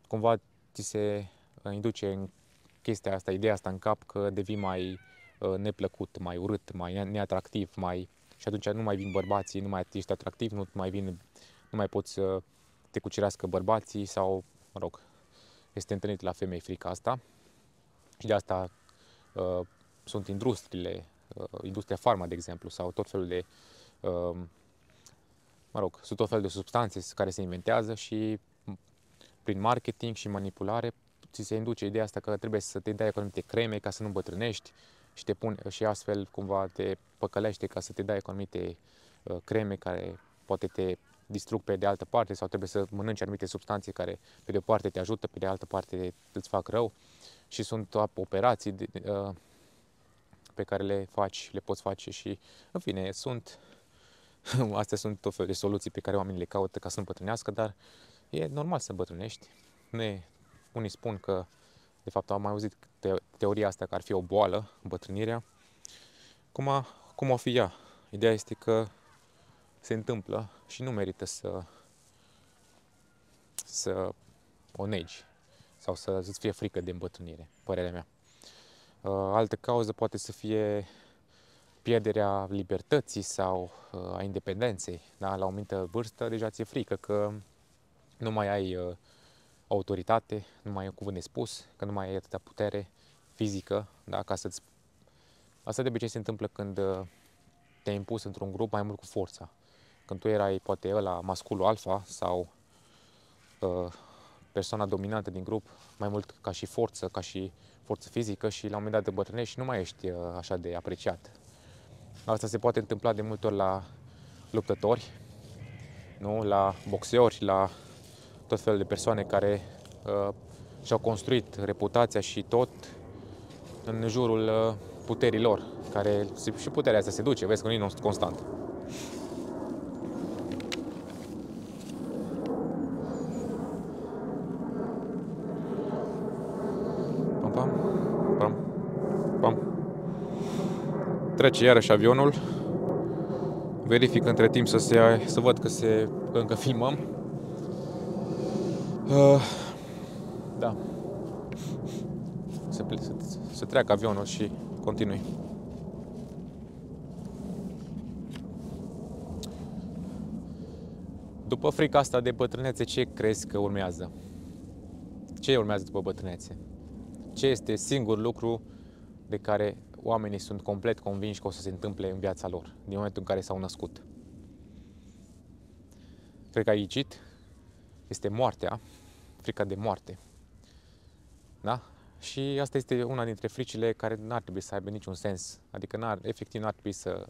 cumva ți se induce în chestia asta, ideea asta în cap că devii mai neplăcut, mai urât, mai neatractiv, mai... și atunci nu mai vin bărbații, nu mai ești atractiv, nu mai vin, nu mai poți să te cucerească bărbații sau, mă rog, este întâlnit la femei frica asta și de asta uh, sunt industriile, uh, industria farma, de exemplu, sau tot felul de, uh, mă rog, sunt tot felul de substanțe care se inventează și prin marketing și manipulare ți se induce ideea asta că trebuie să te dai cu anumite creme ca să nu îmbătrânești, și te pun, și astfel cumva te păcălește ca să te dai cu anumite uh, creme care poate te distrug pe de altă parte sau trebuie să mănânci anumite substanțe care pe de o parte te ajută, pe de altă parte îți fac rău și sunt operații de, uh, pe care le faci, le poți face și în fine, sunt Astea sunt tot felul de soluții pe care oamenii le caută ca să îmbătrânească, dar e normal să îmbătrânești. Ne, unii spun că, de fapt, am mai auzit te, teoria asta că ar fi o boală, îmbătrânirea. Cum, a, cum o fi ea? Ideea este că se întâmplă și nu merită să, să o negi sau să îți fie frică de îmbătrânire, părerea mea. Altă cauză poate să fie pierderea libertății sau a independenței. Da? La o anumită vârstă deja ți-e frică că nu mai ai autoritate, nu mai ai cuvânt de spus, că nu mai ai atâta putere fizică. Da? Ca să-ți... Asta de obicei se întâmplă când te-ai impus într-un grup mai mult cu forța. Când tu erai poate ăla masculul alfa sau uh, persoana dominantă din grup, mai mult ca și forță, ca și forță fizică, și la un moment dat îmbătrânești și nu mai ești uh, așa de apreciat. Asta se poate întâmpla de multe ori la luptători, nu? La boxeori, la tot felul de persoane care uh, și-au construit reputația și tot în jurul uh, puterii lor, care și puterea asta se duce, vezi că nu e constant. Pam, pam, pam, pam. Trece iarăși avionul. Verific între timp să, se, să văd că, se, că încă filmăm. Uh, da. Să, să, să treacă avionul și continui. După frica asta de bătrânețe, ce crezi că urmează? Ce urmează după bătrânețe? Ce este singur lucru de care oamenii sunt complet convinși că o să se întâmple în viața lor, din momentul în care s-au născut? Frica ghicit este moartea, frica de moarte. Da? Și asta este una dintre fricile care n-ar trebui să aibă niciun sens. Adică n-ar, efectiv n-ar trebui să,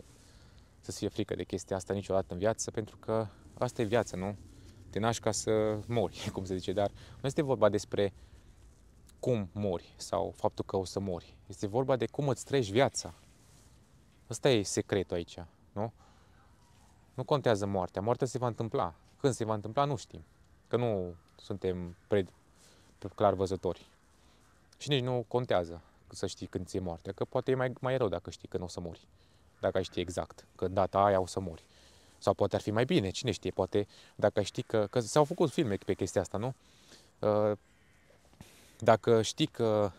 să fie frică de chestia asta niciodată în viață, pentru că asta e viața, nu? Te naști ca să mori, cum se zice, dar nu este vorba despre cum mori sau faptul că o să mori. Este vorba de cum îți treci viața. Asta e secretul aici, nu? Nu contează moartea. Moartea se va întâmpla. Când se va întâmpla, nu știm. Că nu suntem clar văzători. Și nici nu contează să știi când ți-e moartea, că poate e mai, mai rău dacă știi când o să mori. Dacă ai ști exact că data aia o să mori. Sau poate ar fi mai bine, cine știe, poate dacă ai ști că, că s-au făcut filme pe chestia asta, nu? Dacă știi că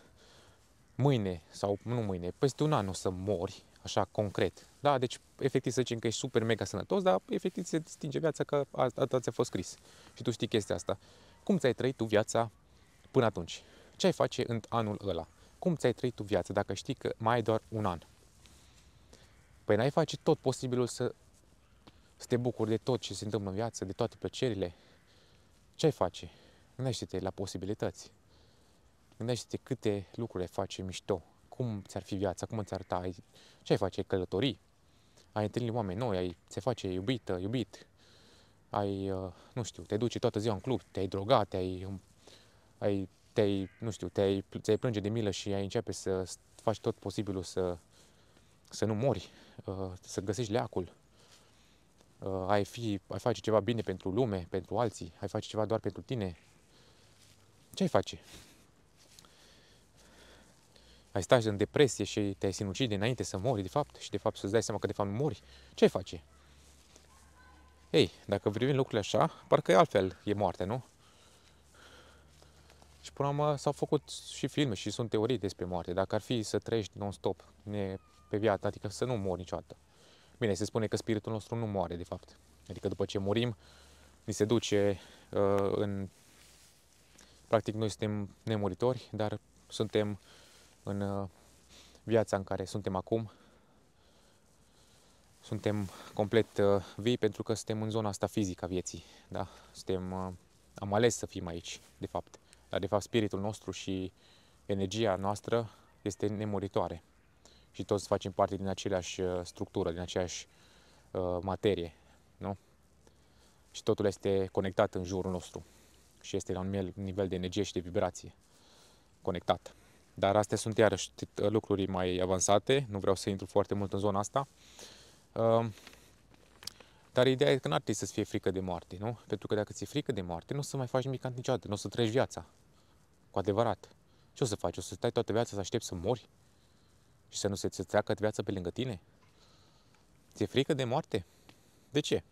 mâine, sau nu mâine, peste un an o să mori, așa concret. Da, deci efectiv să zicem că ești super mega sănătos, dar efectiv se stinge viața că asta ți-a fost scris. Și tu știi chestia asta. Cum ți-ai trăit tu viața până atunci? Ce ai face în anul ăla? Cum ți-ai trăit tu viața dacă știi că mai ai doar un an? Păi n-ai face tot posibilul să să te bucuri de tot ce se întâmplă în viață, de toate plăcerile. Ce ai face? Gândește-te la posibilități. Gândește-te câte lucruri ai face mișto. Cum ți-ar fi viața? Cum ți-ar arăta? Ce ai face? Ai călătorii? Ai întâlni oameni noi? Ai, ți-ai face iubită, iubit? Ai, nu știu, te duci toată ziua în club, te-ai drogat, te-ai, ai, te-ai, nu știu, te-ai, ți-ai plânge de milă și ai începe să faci tot posibilul să, să nu mori, să găsești leacul. Ai, fi, ai face ceva bine pentru lume, pentru alții, ai face ceva doar pentru tine. Ce ai face? Ai sta în depresie și te-ai sinucid înainte să mori, de fapt, și de fapt să-ți dai seama că de fapt mori. Ce ai face? Ei, dacă privim lucrurile așa, parcă altfel e moartea, nu? Și până la urmă s-au făcut și filme și sunt teorii despre moarte. Dacă ar fi să trăiești non-stop pe viață, adică să nu mori niciodată. Bine, se spune că spiritul nostru nu moare, de fapt. Adică după ce murim, ni se duce uh, în... Practic, noi suntem nemuritori, dar suntem în uh, viața în care suntem acum. Suntem complet uh, vii pentru că suntem în zona asta fizică a vieții. Da? Suntem, uh, am ales să fim aici, de fapt. Dar, de fapt, spiritul nostru și energia noastră este nemuritoare. Și toți facem parte din aceeași structură, din aceeași uh, materie, nu? Și totul este conectat în jurul nostru și este la un nivel de energie și de vibrație conectat. Dar astea sunt iarăși lucruri mai avansate, nu vreau să intru foarte mult în zona asta. Uh, Dar ideea e că n-ar trebui să-ți fie frică de moarte, nu? Pentru că dacă ți-e frică de moarte, nu o să mai faci nimic niciodată, nu o să treci viața. Cu adevărat. Ce o să faci? O să stai toată viața să aștepți să mori? Și să nu se treacă viața pe lângă tine? Ți-e frică de moarte? De ce?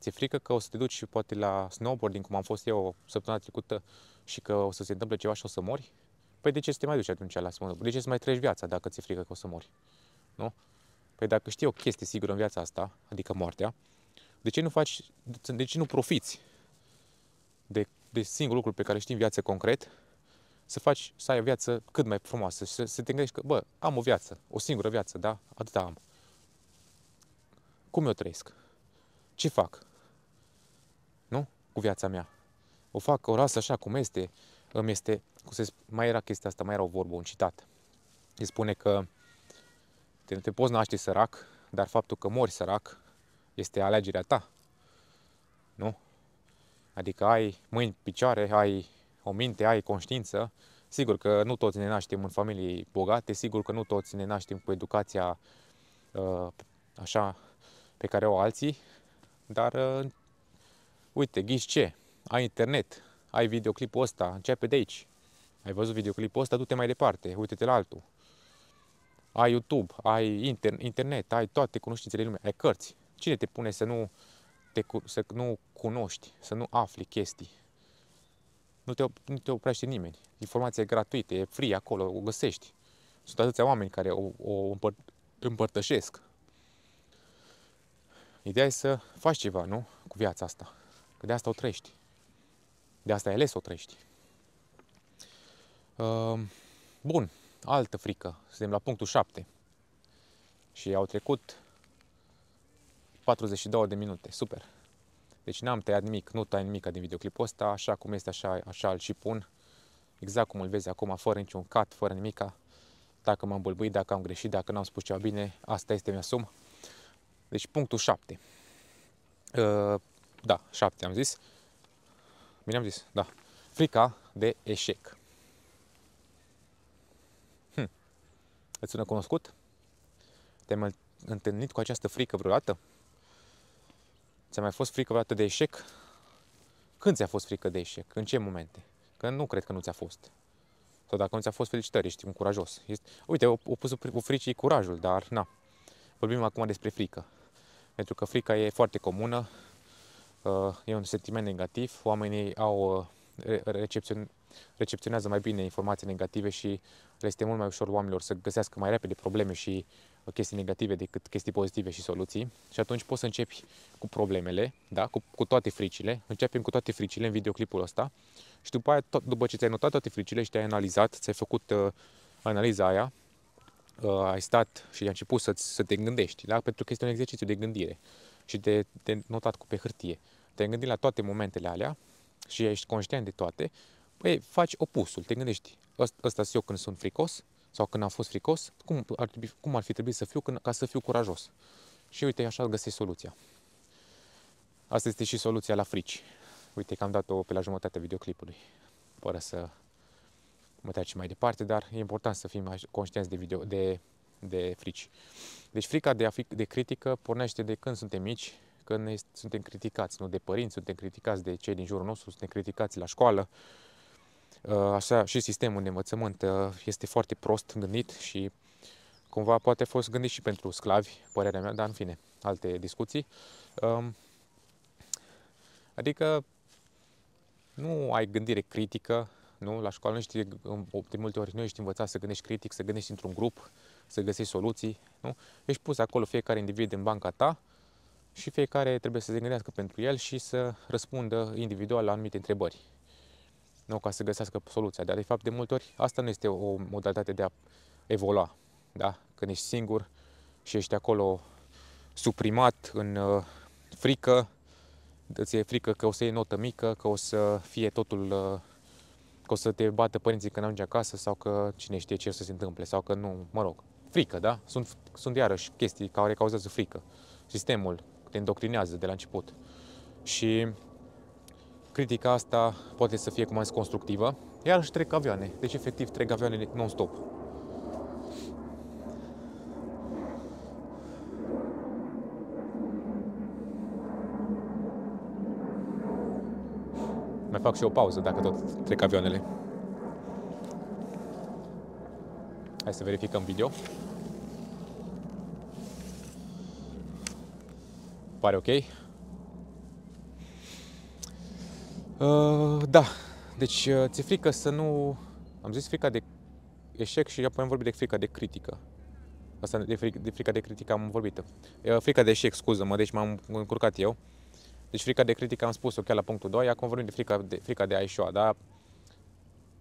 Ți-e frică că o să te duci și poate la snowboarding, cum am fost eu săptămâna trecută, și că o să se întâmple ceva și o să mori? Păi de ce să te mai duci atunci la snowboarding? De ce să mai treci viața dacă ți-e frică că o să mori? Nu? Păi dacă știi o chestie sigură în viața asta, adică moartea, de ce nu faci, de ce nu profiți de, de singurul lucru pe care știi în viață concret, să faci, să ai o viață cât mai frumoasă și să, să te gândești că, bă, am o viață, o singură viață, da? Atâta am. Cum eu trăiesc? Ce fac? Nu? Cu viața mea. O fac, o las așa cum este, îmi este, cum se spune, mai era chestia asta, mai era o vorbă, un citat. Se spune că te, te poți naște sărac, dar faptul că mori sărac este alegerea ta. Nu? Adică ai mâini, picioare, ai o minte, ai conștiință. Sigur că nu toți ne naștem în familii bogate, sigur că nu toți ne naștem cu educația așa pe care o alții, dar uite, ghiși ce? Ai internet, ai videoclipul ăsta, începe de aici. Ai văzut videoclipul ăsta, du-te mai departe, uite-te la altul. Ai YouTube, ai inter internet, ai toate cunoștințele lumii, ai cărți. Cine te pune să nu, te, să nu cunoști, să nu afli chestii? Nu te, nu te oprește nimeni. Informația e gratuită, e free acolo, o găsești. Sunt atâția oameni care o, o împăr împărtășesc. Ideea e să faci ceva, nu? Cu viața asta. Că de asta o trăiești. De asta ai ales să o trăiești. Uh, bun. Altă frică. Suntem la punctul șapte. Și au trecut patruzeci și două de minute. Super. Deci n-am tăiat nimic, nu tai nimic din videoclipul ăsta. Așa cum este, așa, așa îl și pun. Exact cum îl vezi acum, fără niciun cut, fără nimica. Dacă m-am bâlbâit, dacă am greșit, dacă n-am spus ceva bine, asta este, mi-asum. Deci punctul șapte. Uh, da, șapte am zis. Bine am zis, da. Frica de eșec. Hm. Îți sună cunoscut? Te-ai întâlnit cu această frică vreodată? Ți-a mai fost frică vreodată de eșec? Când ți-a fost frică de eșec? În ce momente? Că nu cred că nu ți-a fost. Sau dacă nu ți-a fost, felicitări, ești un curajos. Ești... Uite, o, o pus cu fricii curajul, dar na. Vorbim acum despre frică. Pentru că frica e foarte comună, e un sentiment negativ, oamenii au, recepțion, recepționează mai bine informații negative și le este mult mai ușor oamenilor să găsească mai repede probleme și chestii negative decât chestii pozitive și soluții. Și atunci poți să începi cu problemele, da? cu, cu toate fricile. Începem cu toate fricile în videoclipul ăsta și după aia, tot, după ce ți-ai notat toate fricile și te-ai analizat, ți-ai făcut uh, analiza aia, Uh, ai stat și ai început să, să te gândești, da? Pentru că este un exercițiu de gândire și de, de notat cu pe hârtie. Te-ai gândit la toate momentele alea și ești conștient de toate, păi faci opusul, te gândești, ăsta sunt eu când sunt fricos sau când am fost fricos, cum ar, trebui, cum ar fi trebuit să fiu când, ca să fiu curajos. Și uite, așa găsești soluția. Asta este și soluția la frici. Uite că am dat-o pe la jumătatea videoclipului, fără să mă trece mai departe, dar e important să fim conștienți de, video, de, de frici. Deci frica de, fi, de critică pornește de când suntem mici, când este, suntem criticați, nu de părinți, suntem criticați de cei din jurul nostru, suntem criticați la școală. Așa și sistemul de învățământ este foarte prost gândit și cumva poate a fost gândit și pentru sclavi, părerea mea, dar în fine, alte discuții. Adică nu ai gândire critică. Nu? La școală nu știi, de multe ori nu ești învățat să gândești critic, să gândești într-un grup, să găsești soluții. Nu? Ești pus acolo fiecare individ în banca ta și fiecare trebuie să se gândească pentru el și să răspundă individual la anumite întrebări, nu? Ca să găsească soluția. Dar de fapt de multe ori asta nu este o modalitate de a evolua. Da? Când ești singur și ești acolo suprimat în uh, frică, îți e frică că o să iei notă mică, că o să fie totul... Uh, că o să te bată părinții când ajungi acasă sau că cine știe ce o să se întâmple sau că nu, mă rog, frică, da? Sunt, sunt iarăși chestii care cauzează frică. Sistemul te indoctrinează de la început. Și critica asta poate să fie, cum am zis, constructivă. Iarăși trec avioane, deci efectiv trec avioane non-stop. Mai fac și o pauză, dacă tot trec avioanele. Hai să verificăm video. Pare ok. Uh, da. Deci, ți-e frică să nu... Am zis frica de eșec și apoi am vorbit de frica de critică. Asta de, fric, de frica de critică am vorbit. Uh, frica de eșec, scuză-mă, deci m-am încurcat eu. Deci frica de critică am spus-o chiar la punctul doi, acum vorbim de frica de, frica de a ieșua, da?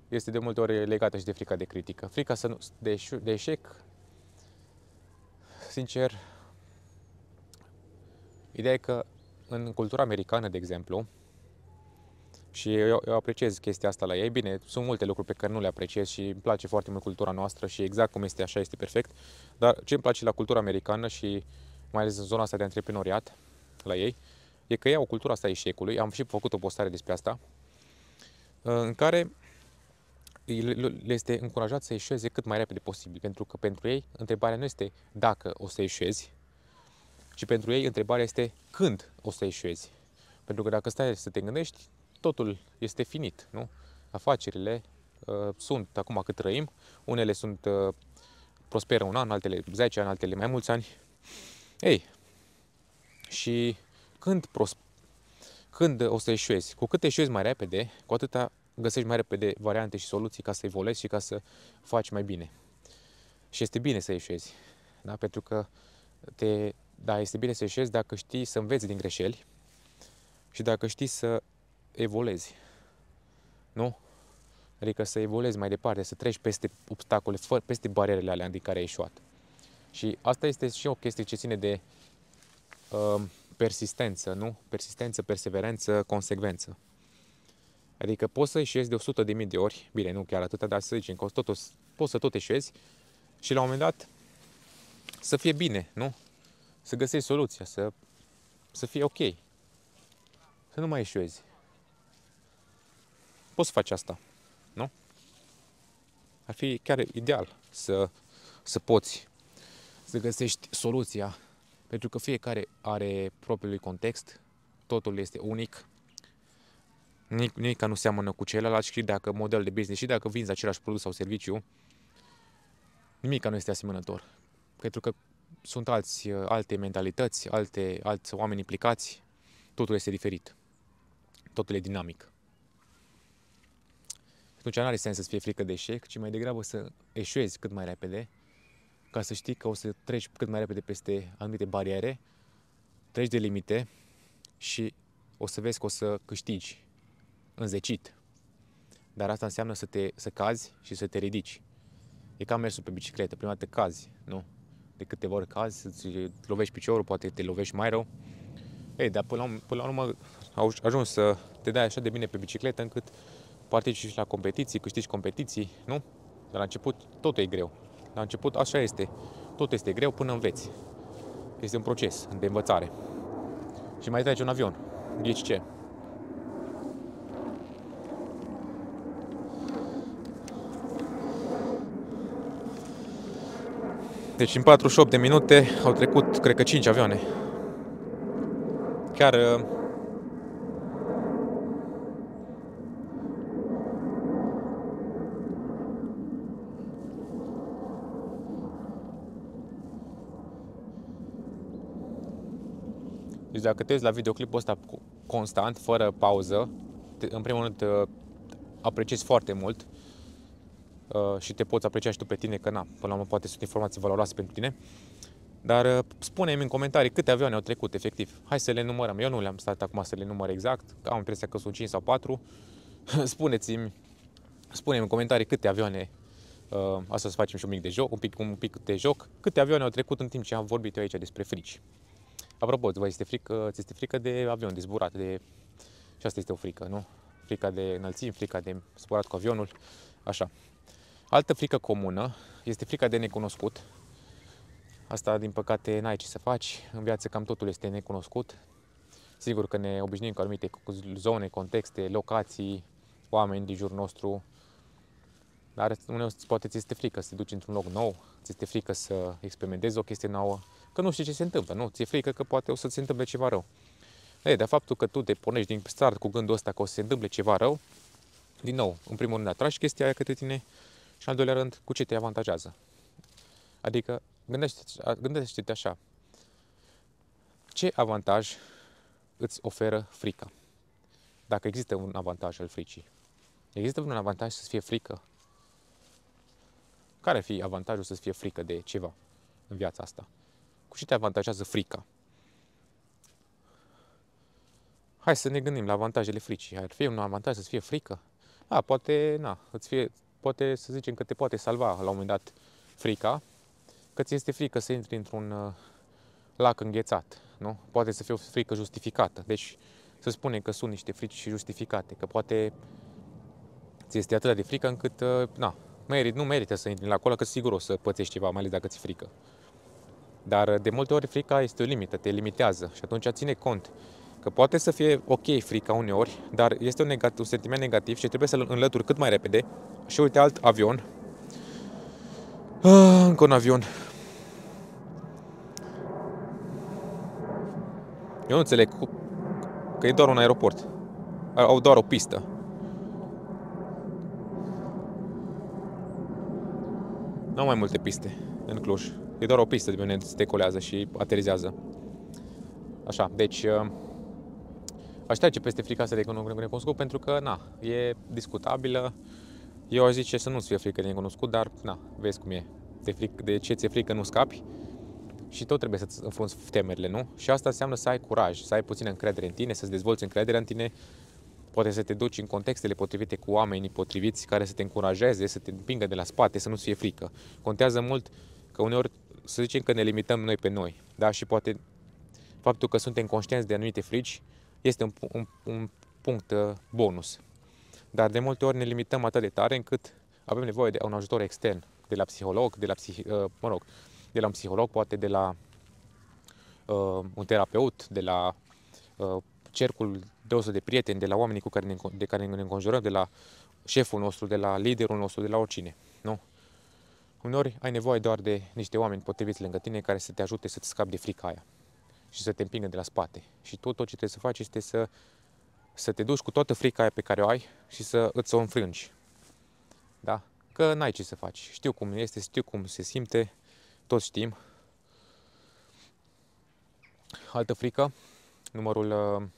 Este de multe ori legată și de frica de critică. Frica să nu, de, de eșec, sincer, ideea e că în cultura americană, de exemplu, și eu, eu apreciez chestia asta la ei, bine, sunt multe lucruri pe care nu le apreciez și îmi place foarte mult cultura noastră și exact cum este așa este perfect, dar ce îmi place la cultura americană și mai ales în zona asta de antreprenoriat la ei, e că ei au cultura asta a eșecului, am și făcut o postare despre asta, în care le este încurajat să eșueze cât mai repede posibil, pentru că pentru ei întrebarea nu este dacă o să eșuezi, ci pentru ei întrebarea este când o să eșuezi. Pentru că dacă stai să te gândești, totul este finit, nu? Afacerile uh, sunt acum cât trăim, unele sunt uh, prosperă un an, altele zece ani, altele mai mulți ani. Ei, și când, pros când o să eșuezi, cu cât eșuezi mai repede, cu atâta găsești mai repede variante și soluții ca să evoluezi și ca să faci mai bine. Și este bine să eșuezi, da? Pentru că te, da, este bine să eșuezi dacă știi să înveți din greșeli și dacă știi să evoluezi, nu? Adică să evoluezi mai departe, să treci peste obstacole, peste barierele alea din care ai ieșuat. Și asta este și o chestie ce ține de uh, persistență, nu? Persistență, perseverență, consecvență. Adică poți să ieșezi de o sută de mii de ori, bine, nu chiar atâta, dar să zicem că totuși, poți să tot ieșezi și la un moment dat să fie bine, nu? Să găsești soluția, să, să fie ok, să nu mai ieșuezi. Poți să faci asta, nu? Ar fi chiar ideal să, să poți să găsești soluția, pentru că fiecare are propriul lui context, totul este unic, nimic nu seamănă cu celălalt și dacă model de business și dacă vinzi același produs sau serviciu, nimic nu este asemănător, pentru că sunt alți, alte mentalități, alte, alți oameni implicați, totul este diferit, totul e dinamic. Atunci nu are sens să-ți fie frică de eșec, ci mai degrabă să eșuezi cât mai repede, ca să știi că o să treci cât mai repede peste anumite bariere, treci de limite și o să vezi că o să câștigi înzecit. Dar asta înseamnă să, te, să cazi și să te ridici. E ca mersul pe bicicletă, prima dată cazi, nu? De câteva ori cazi, îți lovești piciorul, poate te lovești mai rău. Ei, dar până la, până la urmă ajungi să te dai așa de bine pe bicicletă încât participi la competiții, câștigi competiții, nu? Dar la început totul e greu. La început așa este. Tot este greu până înveți. Este un proces de învățare. Și mai trece un avion. Ghici ce? Deci în patruzeci și opt de minute au trecut, cred că, cinci avioane. Chiar... Deci dacă te uiți la videoclipul ăsta constant, fără pauză, te, în primul rând te apreciezi foarte mult uh, și te poți aprecia și tu pe tine, că na, până la urmă poate sunt informații valoroase pentru tine. Dar uh, spune-mi în comentarii câte avioane au trecut efectiv. Hai să le numărăm. Eu nu le-am stat acum să le număr exact, am impresia că sunt cinci sau patru. Spuneți-mi, spune-mi în comentarii câte avioane, uh, asta să facem și un mic de joc, un pic, un pic de joc, câte avioane au trecut în timp ce am vorbit eu aici despre frici. Apropo, vă este frică, ți este frică de avion, de zburat, de... și asta este o frică, nu? Frica de înălțimi, frica de zburat cu avionul, așa. Altă frică comună este frica de necunoscut. Asta, din păcate, n-ai ce să faci. În viață cam totul este necunoscut. Sigur că ne obișnim cu anumite zone, contexte, locații, oameni din jurul nostru. Dar uneori poate ți este frică să te duci într-un loc nou, ți este frică să experimentezi o chestie nouă, că nu știi ce se întâmplă, nu? Ți-e frică că poate o să-ți se întâmple ceva rău. Ei, de faptul că tu te pornești din start cu gândul ăsta că o să se întâmple ceva rău, din nou, în primul rând atragi chestia aia către tine și în al doilea rând, cu ce te avantajează. Adică, gândește-te, gândește-te așa, ce avantaj îți oferă frica? Dacă există un avantaj al fricii. Există un avantaj să fie frică? Care ar fi avantajul să fie frică de ceva în viața asta? Cu ce te avantajează frica? Hai să ne gândim la avantajele fricii. Ar fi un avantaj să fie frică? A, poate, na, îți fie, poate să zicem că te poate salva la un moment dat frica, că ți este frică să intri într-un lac înghețat, nu? Poate să fie o frică justificată. Deci, să spunem că sunt niște frici și justificate, că poate ți este atât de frică încât, na, merit, nu merită să intri la acolo, că sigur o să pățești ceva, mai ales dacă ți-e frică. Dar de multe ori frica este o limită, te limitează și atunci ține cont că poate să fie ok frica uneori, dar este un, negativ, un sentiment negativ și trebuie să-l înlături cât mai repede. Și uite, alt avion. Ah, încă un avion. Eu nu înțeleg că e doar un aeroport. Au doar o pistă. Nu au mai multe piste în Cluj. E doar o pistă de unde se decolează și aterizează. Așa, deci aș trece peste frica asta de necunoscut pentru că, na, e discutabilă. Eu aș zice să nu-ți fie frică de necunoscut, dar, na, vezi cum e. De, fric, de ce ți-e frică nu scapi și tot trebuie să-ți înfrunți temerile, nu? Și asta înseamnă să ai curaj, să ai puțină încredere în tine, să-ți dezvolți încrederea în tine, poate să te duci în contextele potrivite cu oamenii potriviți care să te încurajeze, să te împingă de la spate, să nu-ți fie frică. Contează mult că uneori, să zicem că ne limităm noi pe noi, da? Și poate faptul că suntem conștienți de anumite frici este un, un, un punct bonus. Dar de multe ori ne limităm atât de tare încât avem nevoie de un ajutor extern, de la psiholog, de la, psih, mă rog, de la un psiholog, poate de la uh, un terapeut, de la uh, cercul deosebit de prieteni, de la oamenii cu care ne, de care ne înconjurăm, de la șeful nostru, de la liderul nostru, de la oricine. Nu? Uneori ai nevoie doar de niște oameni potriviți lângă tine care să te ajute să-ți scapi de frica aia și să te împingă de la spate. Și tot, tot ce trebuie să faci este să să te duci cu toată frica aia pe care o ai și să îți o înfrângi. Da? Că n-ai ce să faci. Știu cum este, știu cum se simte, toți știm. Altă frică, numărul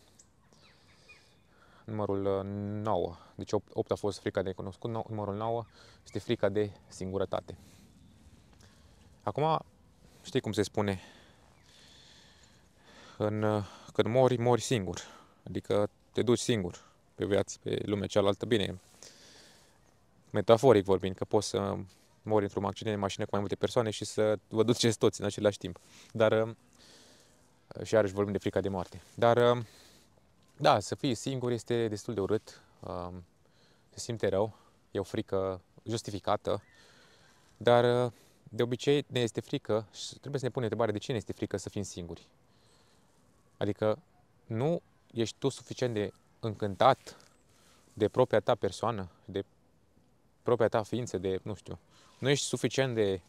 numărul nouă. Deci opt a fost frica de necunoscut, numărul nouă este frica de singurătate. Acum, știi cum se spune? În, când mori, mori singur. Adică te duci singur pe viață, pe lumea cealaltă. Bine, metaforic vorbind, că poți să mori într-un accident de mașină cu mai multe persoane și să vă duceți toți în același timp. Dar, și iarăși vorbim de frica de moarte. Dar, da, să fii singur este destul de urât, se simte rău, e o frică justificată, dar de obicei ne este frică și trebuie să ne punem întrebarea de ce ne este frică să fim singuri. Adică nu ești tu suficient de încântat de propria ta persoană, de propria ta ființă, de, nu știu, nu ești suficient de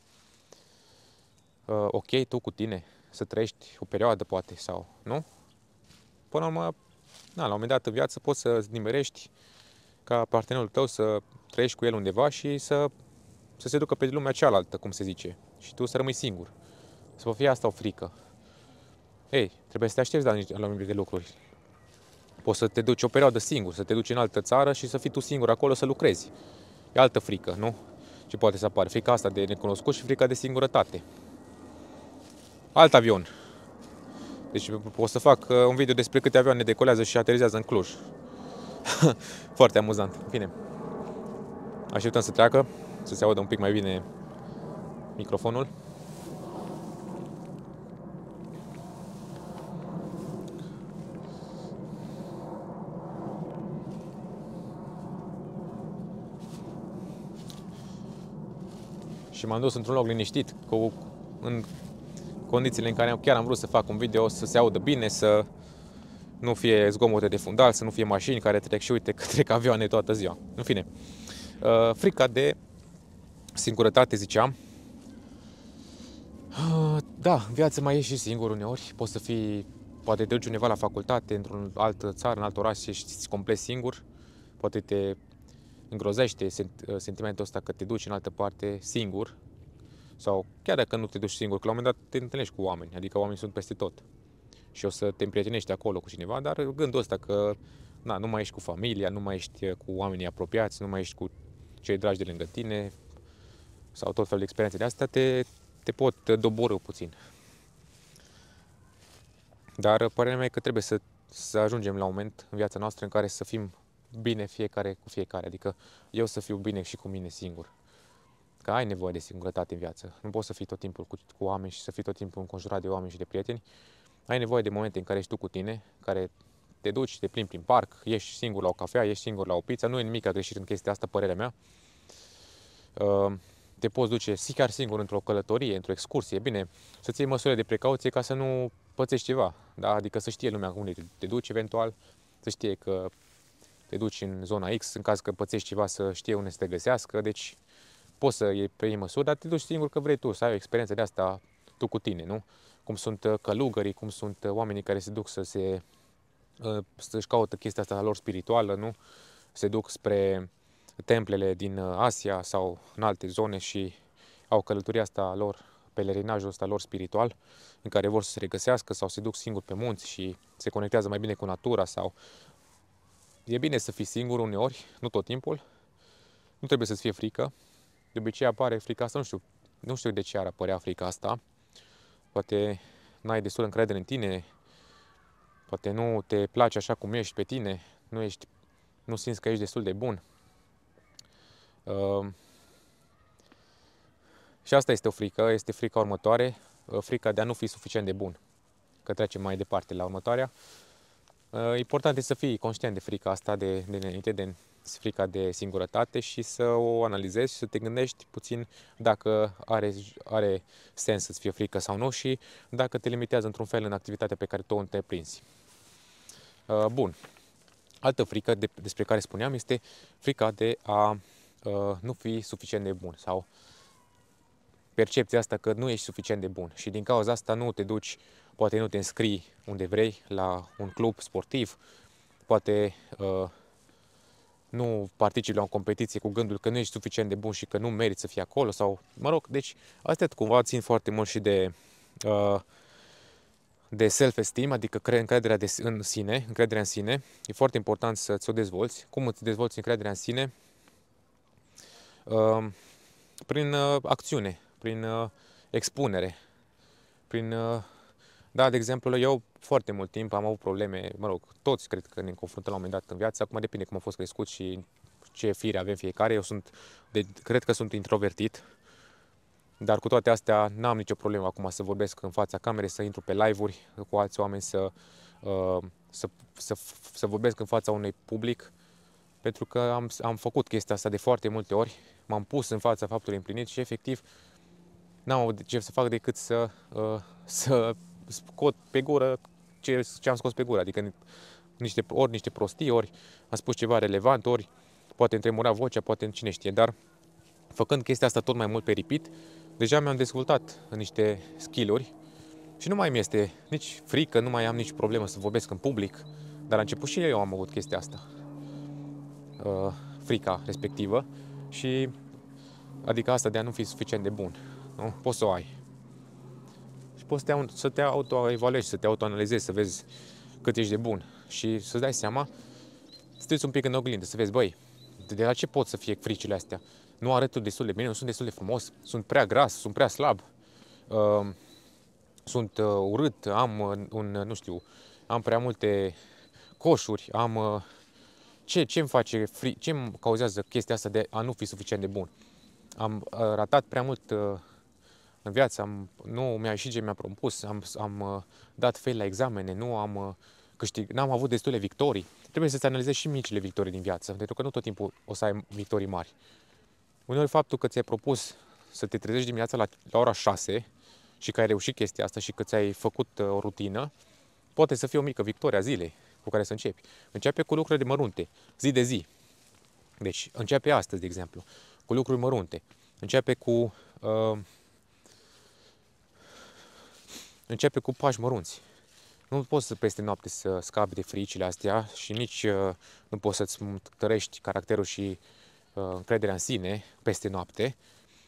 uh, ok tu cu tine să trăiești o perioadă, poate, sau, nu? Până la urmă, na, la un moment dat în viață poți să-ți nimerești ca partenerul tău să trăiești cu el undeva și să, să se ducă pe lumea cealaltă, cum se zice, și tu să rămâi singur. Să vă fie asta o frică. Ei, trebuie să te aștepți la, la anumite de lucruri. Poți să te duci o perioadă singur, să te duci în altă țară și să fii tu singur acolo să lucrezi. E altă frică, nu? Ce poate să apare? Frica asta de necunoscut și frica de singurătate. Alt avion. Deci o să fac un video despre câte avioane decolează și aterizează în Cluj. Foarte amuzant. În fine. Așteptăm să treacă, să se audă un pic mai bine microfonul. Și m-am dus într-un loc liniștit, cu, în condițiile în care chiar am vrut să fac un video, să se audă bine, să nu fie zgomote de fundal, să nu fie mașini care trec și uite că trec avioane toată ziua. În fine, frica de singurătate, ziceam. Da, în viață mai ești și singur uneori, poți să fii Poate te duci undeva la facultate, într-o altă țară, în alt oraș și ești complet singur. Poate te îngrozește sentimentul ăsta că te duci în altă parte singur. Sau chiar dacă nu te duci singur, că la un moment dat te întâlnești cu oameni, adică oamenii sunt peste tot. Și o să te împrietenești acolo cu cineva, dar gândul ăsta că na, nu mai ești cu familia, nu mai ești cu oamenii apropiați, nu mai ești cu cei dragi de lângă tine, sau tot felul de experiențe de astea, te, te pot doborî puțin. Dar părerea mea e că trebuie să, să ajungem la un moment în viața noastră în care să fim bine fiecare cu fiecare, adică eu să fiu bine și cu mine singur. Că ai nevoie de singurătate în viață, nu poți să fii tot timpul cu, cu oameni și să fii tot timpul înconjurat de oameni și de prieteni. Ai nevoie de momente în care ești tu cu tine, care te duci, te plimbi prin parc, ești singur la o cafea, ești singur la o pizza, nu e nimic greșit în chestia asta, părerea mea. Te poți duce chiar singur într-o călătorie, într-o excursie, bine, să-ți iei măsurile de precauție ca să nu pățești ceva, da? Adică să știe lumea unde te duci eventual, să știe că te duci în zona X, în caz că pățești ceva să știe unde să te găsească, deci poți să iei pe ei măsuri, dar te duci singur că vrei tu să ai o experiență de asta tu cu tine, nu? Cum sunt călugării, cum sunt oamenii care se duc să se, să-și caută chestia asta lor spirituală, nu? Se duc spre templele din Asia sau în alte zone și au călătoria asta lor, pelerinajul ăsta lor spiritual, în care vor să se regăsească sau se duc singuri pe munți și se conectează mai bine cu natura sau... E bine să fii singur uneori, nu tot timpul, nu trebuie să-ți fie frică. De obicei apare frica asta, nu știu, nu știu de ce ar apărea frica asta. Poate n-ai destul încredere în tine, poate nu te place așa cum ești pe tine, nu, ești, nu simți că ești destul de bun. Uh, și asta este o frică, este frica următoare, frica de a nu fi suficient de bun. Că trecem mai departe la următoarea. Uh, important este să fii conștient de frica asta, de, de, de, de frica de singurătate și să o analizezi și să te gândești puțin dacă are, are sens să-ți fie frică sau nu și dacă te limitează într-un fel în activitatea pe care tu o întreprinzi. Uh, bun. Altă frică de, despre care spuneam este frica de a uh, nu fi suficient de bun sau percepția asta că nu ești suficient de bun și din cauza asta nu te duci, poate nu te înscrii unde vrei, la un club sportiv, poate uh, nu participi la o competiție cu gândul că nu ești suficient de bun și că nu meriți să fii acolo sau, mă rog, deci astea cumva țin foarte mult și de, uh, de self-esteem, adică încrederea de, în sine, încrederea în sine. E foarte important să ți-o dezvolți. Cum îți dezvolți încrederea în sine? Uh, prin uh, acțiune, prin uh, expunere, prin... Uh, Da, de exemplu, eu foarte mult timp am avut probleme, mă rog, toți cred că ne confruntăm la un moment dat în viață, acum depinde cum am fost crescut și ce fire avem fiecare, eu sunt, de, cred că sunt introvertit, dar cu toate astea n-am nicio problemă acum să vorbesc în fața camerei, să intru pe live-uri cu alți oameni, să, uh, să, să, să vorbesc în fața unui public, pentru că am, am făcut chestia asta de foarte multe ori, m-am pus în fața faptului împlinit și efectiv n-am avut ce să fac decât să... Uh, să scot pe gură ce, ce am scos pe gură, adică niște, ori niște prostii, ori am spus ceva relevant, ori poate îmi tremura vocea, poate cine știe, dar făcând chestia asta tot mai mult pe repeat, deja mi-am dezvoltat niște skill-uri și nu mai mi este nici frică, nu mai am nici problemă să vorbesc în public, dar la început și eu am avut chestia asta, uh, frica respectivă și adică asta de a nu fi suficient de bun, nu? Poți să o ai. Poți să te autoevaluezi, să te autoanalizezi, să vezi cât ești de bun și să-ți dai seama, să te uiți un pic în oglindă, să vezi, băi, de la ce pot să fie fricile astea? Nu arăt destul de bine, nu sunt destul de frumos, sunt prea gras, sunt prea slab, uh, sunt uh, urât, am uh, un, uh, nu știu, am prea multe coșuri, am... Uh, ce îmi face, ce îmi cauzează chestia asta de a nu fi suficient de bun? Am uh, ratat prea mult... Uh, În viață, am, nu mi-a ieșit ce mi-a propus, am, am dat fail la examene, nu am câștig, n-am avut destule victorii. Trebuie să-ți analizezi și micile victorii din viață, pentru că nu tot timpul o să ai victorii mari. Uneori faptul că ți-ai propus să te trezești dimineața la, la ora șase și că ai reușit chestia asta și că ți-ai făcut o rutină, poate să fie o mică victorie a zilei cu care să începi. Începe cu lucruri de mărunte, zi de zi. Deci începe astăzi, de exemplu, cu lucruri mărunte. Începe cu... Uh, Începe cu pași mărunți. Nu poți să peste noapte să scapi de fricile astea și nici nu poți să-ți întărești caracterul și încrederea în sine peste noapte,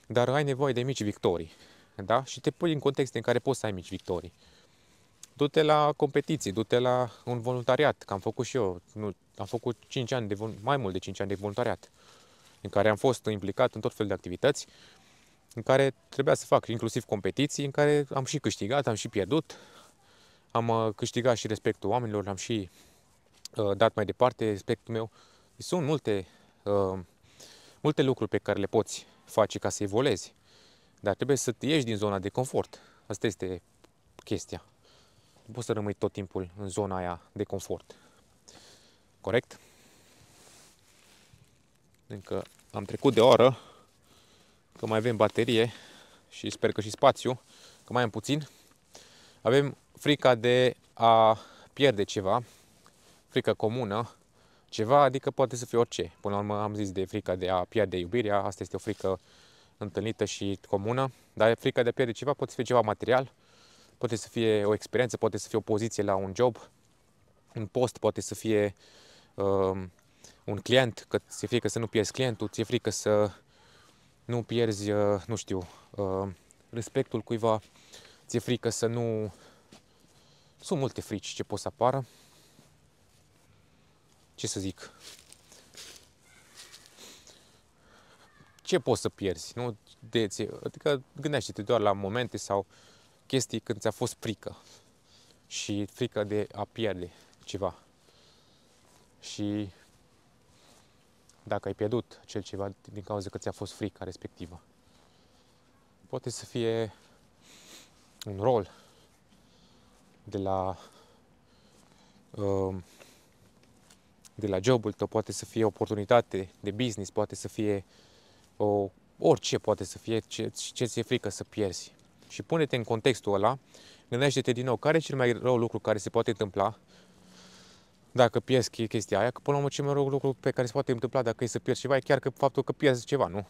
dar ai nevoie de mici victorii, da? Și te pui în contexte în care poți să ai mici victorii. Du-te la competiții, du-te la un voluntariat, că am făcut și eu, nu, am făcut cinci ani de, mai mult de cinci ani de voluntariat, în care am fost implicat în tot felul de activități, în care trebuia să fac inclusiv competiții, în care am și câștigat, am și pierdut, am câștigat și respectul oamenilor, am și uh, dat mai departe respectul meu. Sunt multe, uh, multe lucruri pe care le poți face ca să evoluezi, dar trebuie să ieși din zona de confort. Asta este chestia. Nu poți să rămâi tot timpul în zona aia de confort. Corect? Încă am trecut de o oră, că mai avem baterie și sper că și spațiu, că mai am puțin. Avem frica de a pierde ceva, frică comună, ceva, adică poate să fie orice. Până la urmă am zis de frica de a pierde iubirea, asta este o frică întâlnită și comună, dar frica de a pierde ceva poate să fie ceva material, poate să fie o experiență, poate să fie o poziție la un job, un post, poate să fie um, un client, că ți-e frică să nu pierzi clientul, ți-e frică să nu pierzi, uh, nu știu, uh, respectul cuiva, ți-e frică să nu... Sunt multe frici ce pot să apară. Ce să zic? Ce poți să pierzi? Nu? De, adică gândește-te doar la momente sau chestii când ți-a fost frică și frică de a pierde ceva. Și dacă ai pierdut acel ceva din cauza că ți-a fost frica respectivă. Poate să fie un rol de la de la jobul tău, poate să fie oportunitate de business, poate să fie o, orice poate să fie ce, ce ți-e frică să pierzi. Și pune-te în contextul ăla, gândește-te din nou, care e cel mai rău lucru care se poate întâmpla dacă pierzi chestia aia, că până la urmă cel mai rău lucru pe care se poate întâmpla dacă e să pierzi ceva e chiar că faptul că pierzi ceva, nu?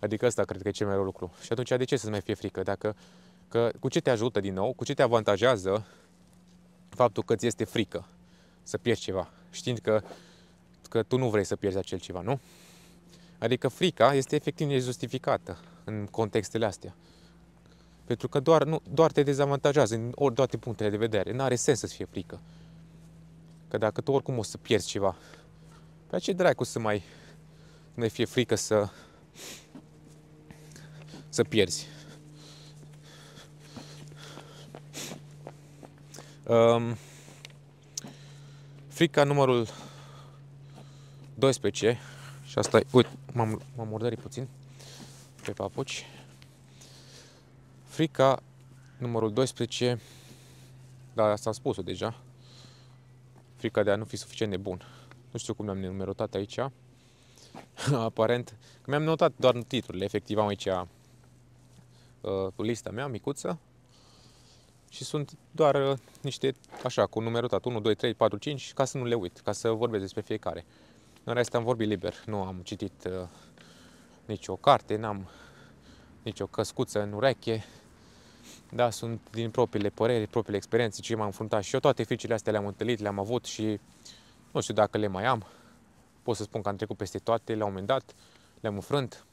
Adică asta cred că e cel mai rău lucru. Și atunci de ce să mai fie frică? Dacă, că, cu ce te ajută din nou, cu ce te avantajează faptul că ți este frică să pierzi ceva, știind că, că tu nu vrei să pierzi acel ceva, nu? Adică frica este efectiv nejustificată în contextele astea. Pentru că doar, nu, doar te dezavantajează în ori toate punctele de vedere. N-are sens să-ți fie frică. Că dacă tu oricum o să pierzi ceva, pe ce dracu să mai ne fie frică să, să pierzi? Um, frica numărul doisprezece, și asta e, uite, m-am murdărit puțin pe papuci. Frica numărul doisprezece, dar asta am spus-o deja, frica de a nu fi suficient de bun. Nu știu cum le-am numerotat aici, aparent, că mi-am notat doar titlurile, efectiv am aici uh, lista mea micuță și sunt doar uh, niște, așa, cu numerotat unu, doi, trei, patru, cinci, ca să nu le uit, ca să vorbesc despre fiecare. În rest am vorbit liber, nu am citit uh, nicio carte, n-am nicio căscuță în ureche, da, sunt din propriile păreri, propriile experiențe ce m-am înfruntat și eu, toate fricile astea le-am întâlnit, le-am avut și nu știu dacă le mai am, pot să spun că am trecut peste toate, la un moment dat le-am înfrânt,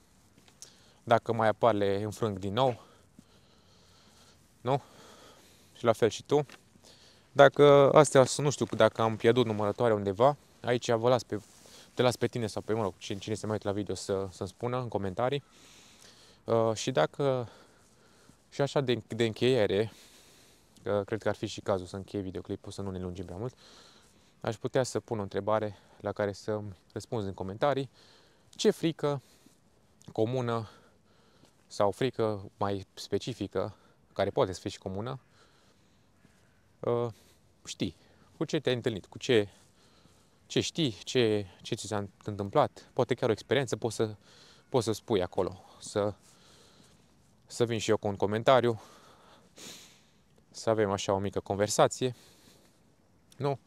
dacă mai apar le înfrâng din nou, nu? Și la fel și tu, dacă astea, nu știu dacă am pierdut numărătoare undeva, aici vă las pe, te las pe tine sau pe, mă rog, cine se mai uită la video să, să-mi spună în comentarii. Uh, și dacă, și așa de, de încheiere, uh, cred că ar fi și cazul să închei videoclipul, să nu ne lungim prea mult, aș putea să pun o întrebare la care să-mi răspunzi în comentarii. Ce frică comună sau frică mai specifică, care poate să fie și comună, uh, știi? Cu ce te-ai întâlnit? Cu ce, ce știi? Ce, ce ți s-a întâmplat? Poate chiar o experiență, poți să, poți să spui acolo, să... Să vin și eu cu un comentariu, să avem așa o mică conversație, nu?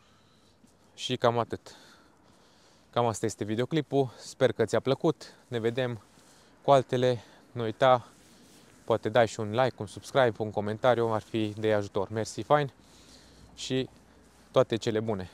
Și cam atât. Cam asta este videoclipul, sper că ți-a plăcut, ne vedem cu altele, nu uita, poate dai și un like, un subscribe, un comentariu, ar fi de ajutor, mersi, fain, și toate cele bune.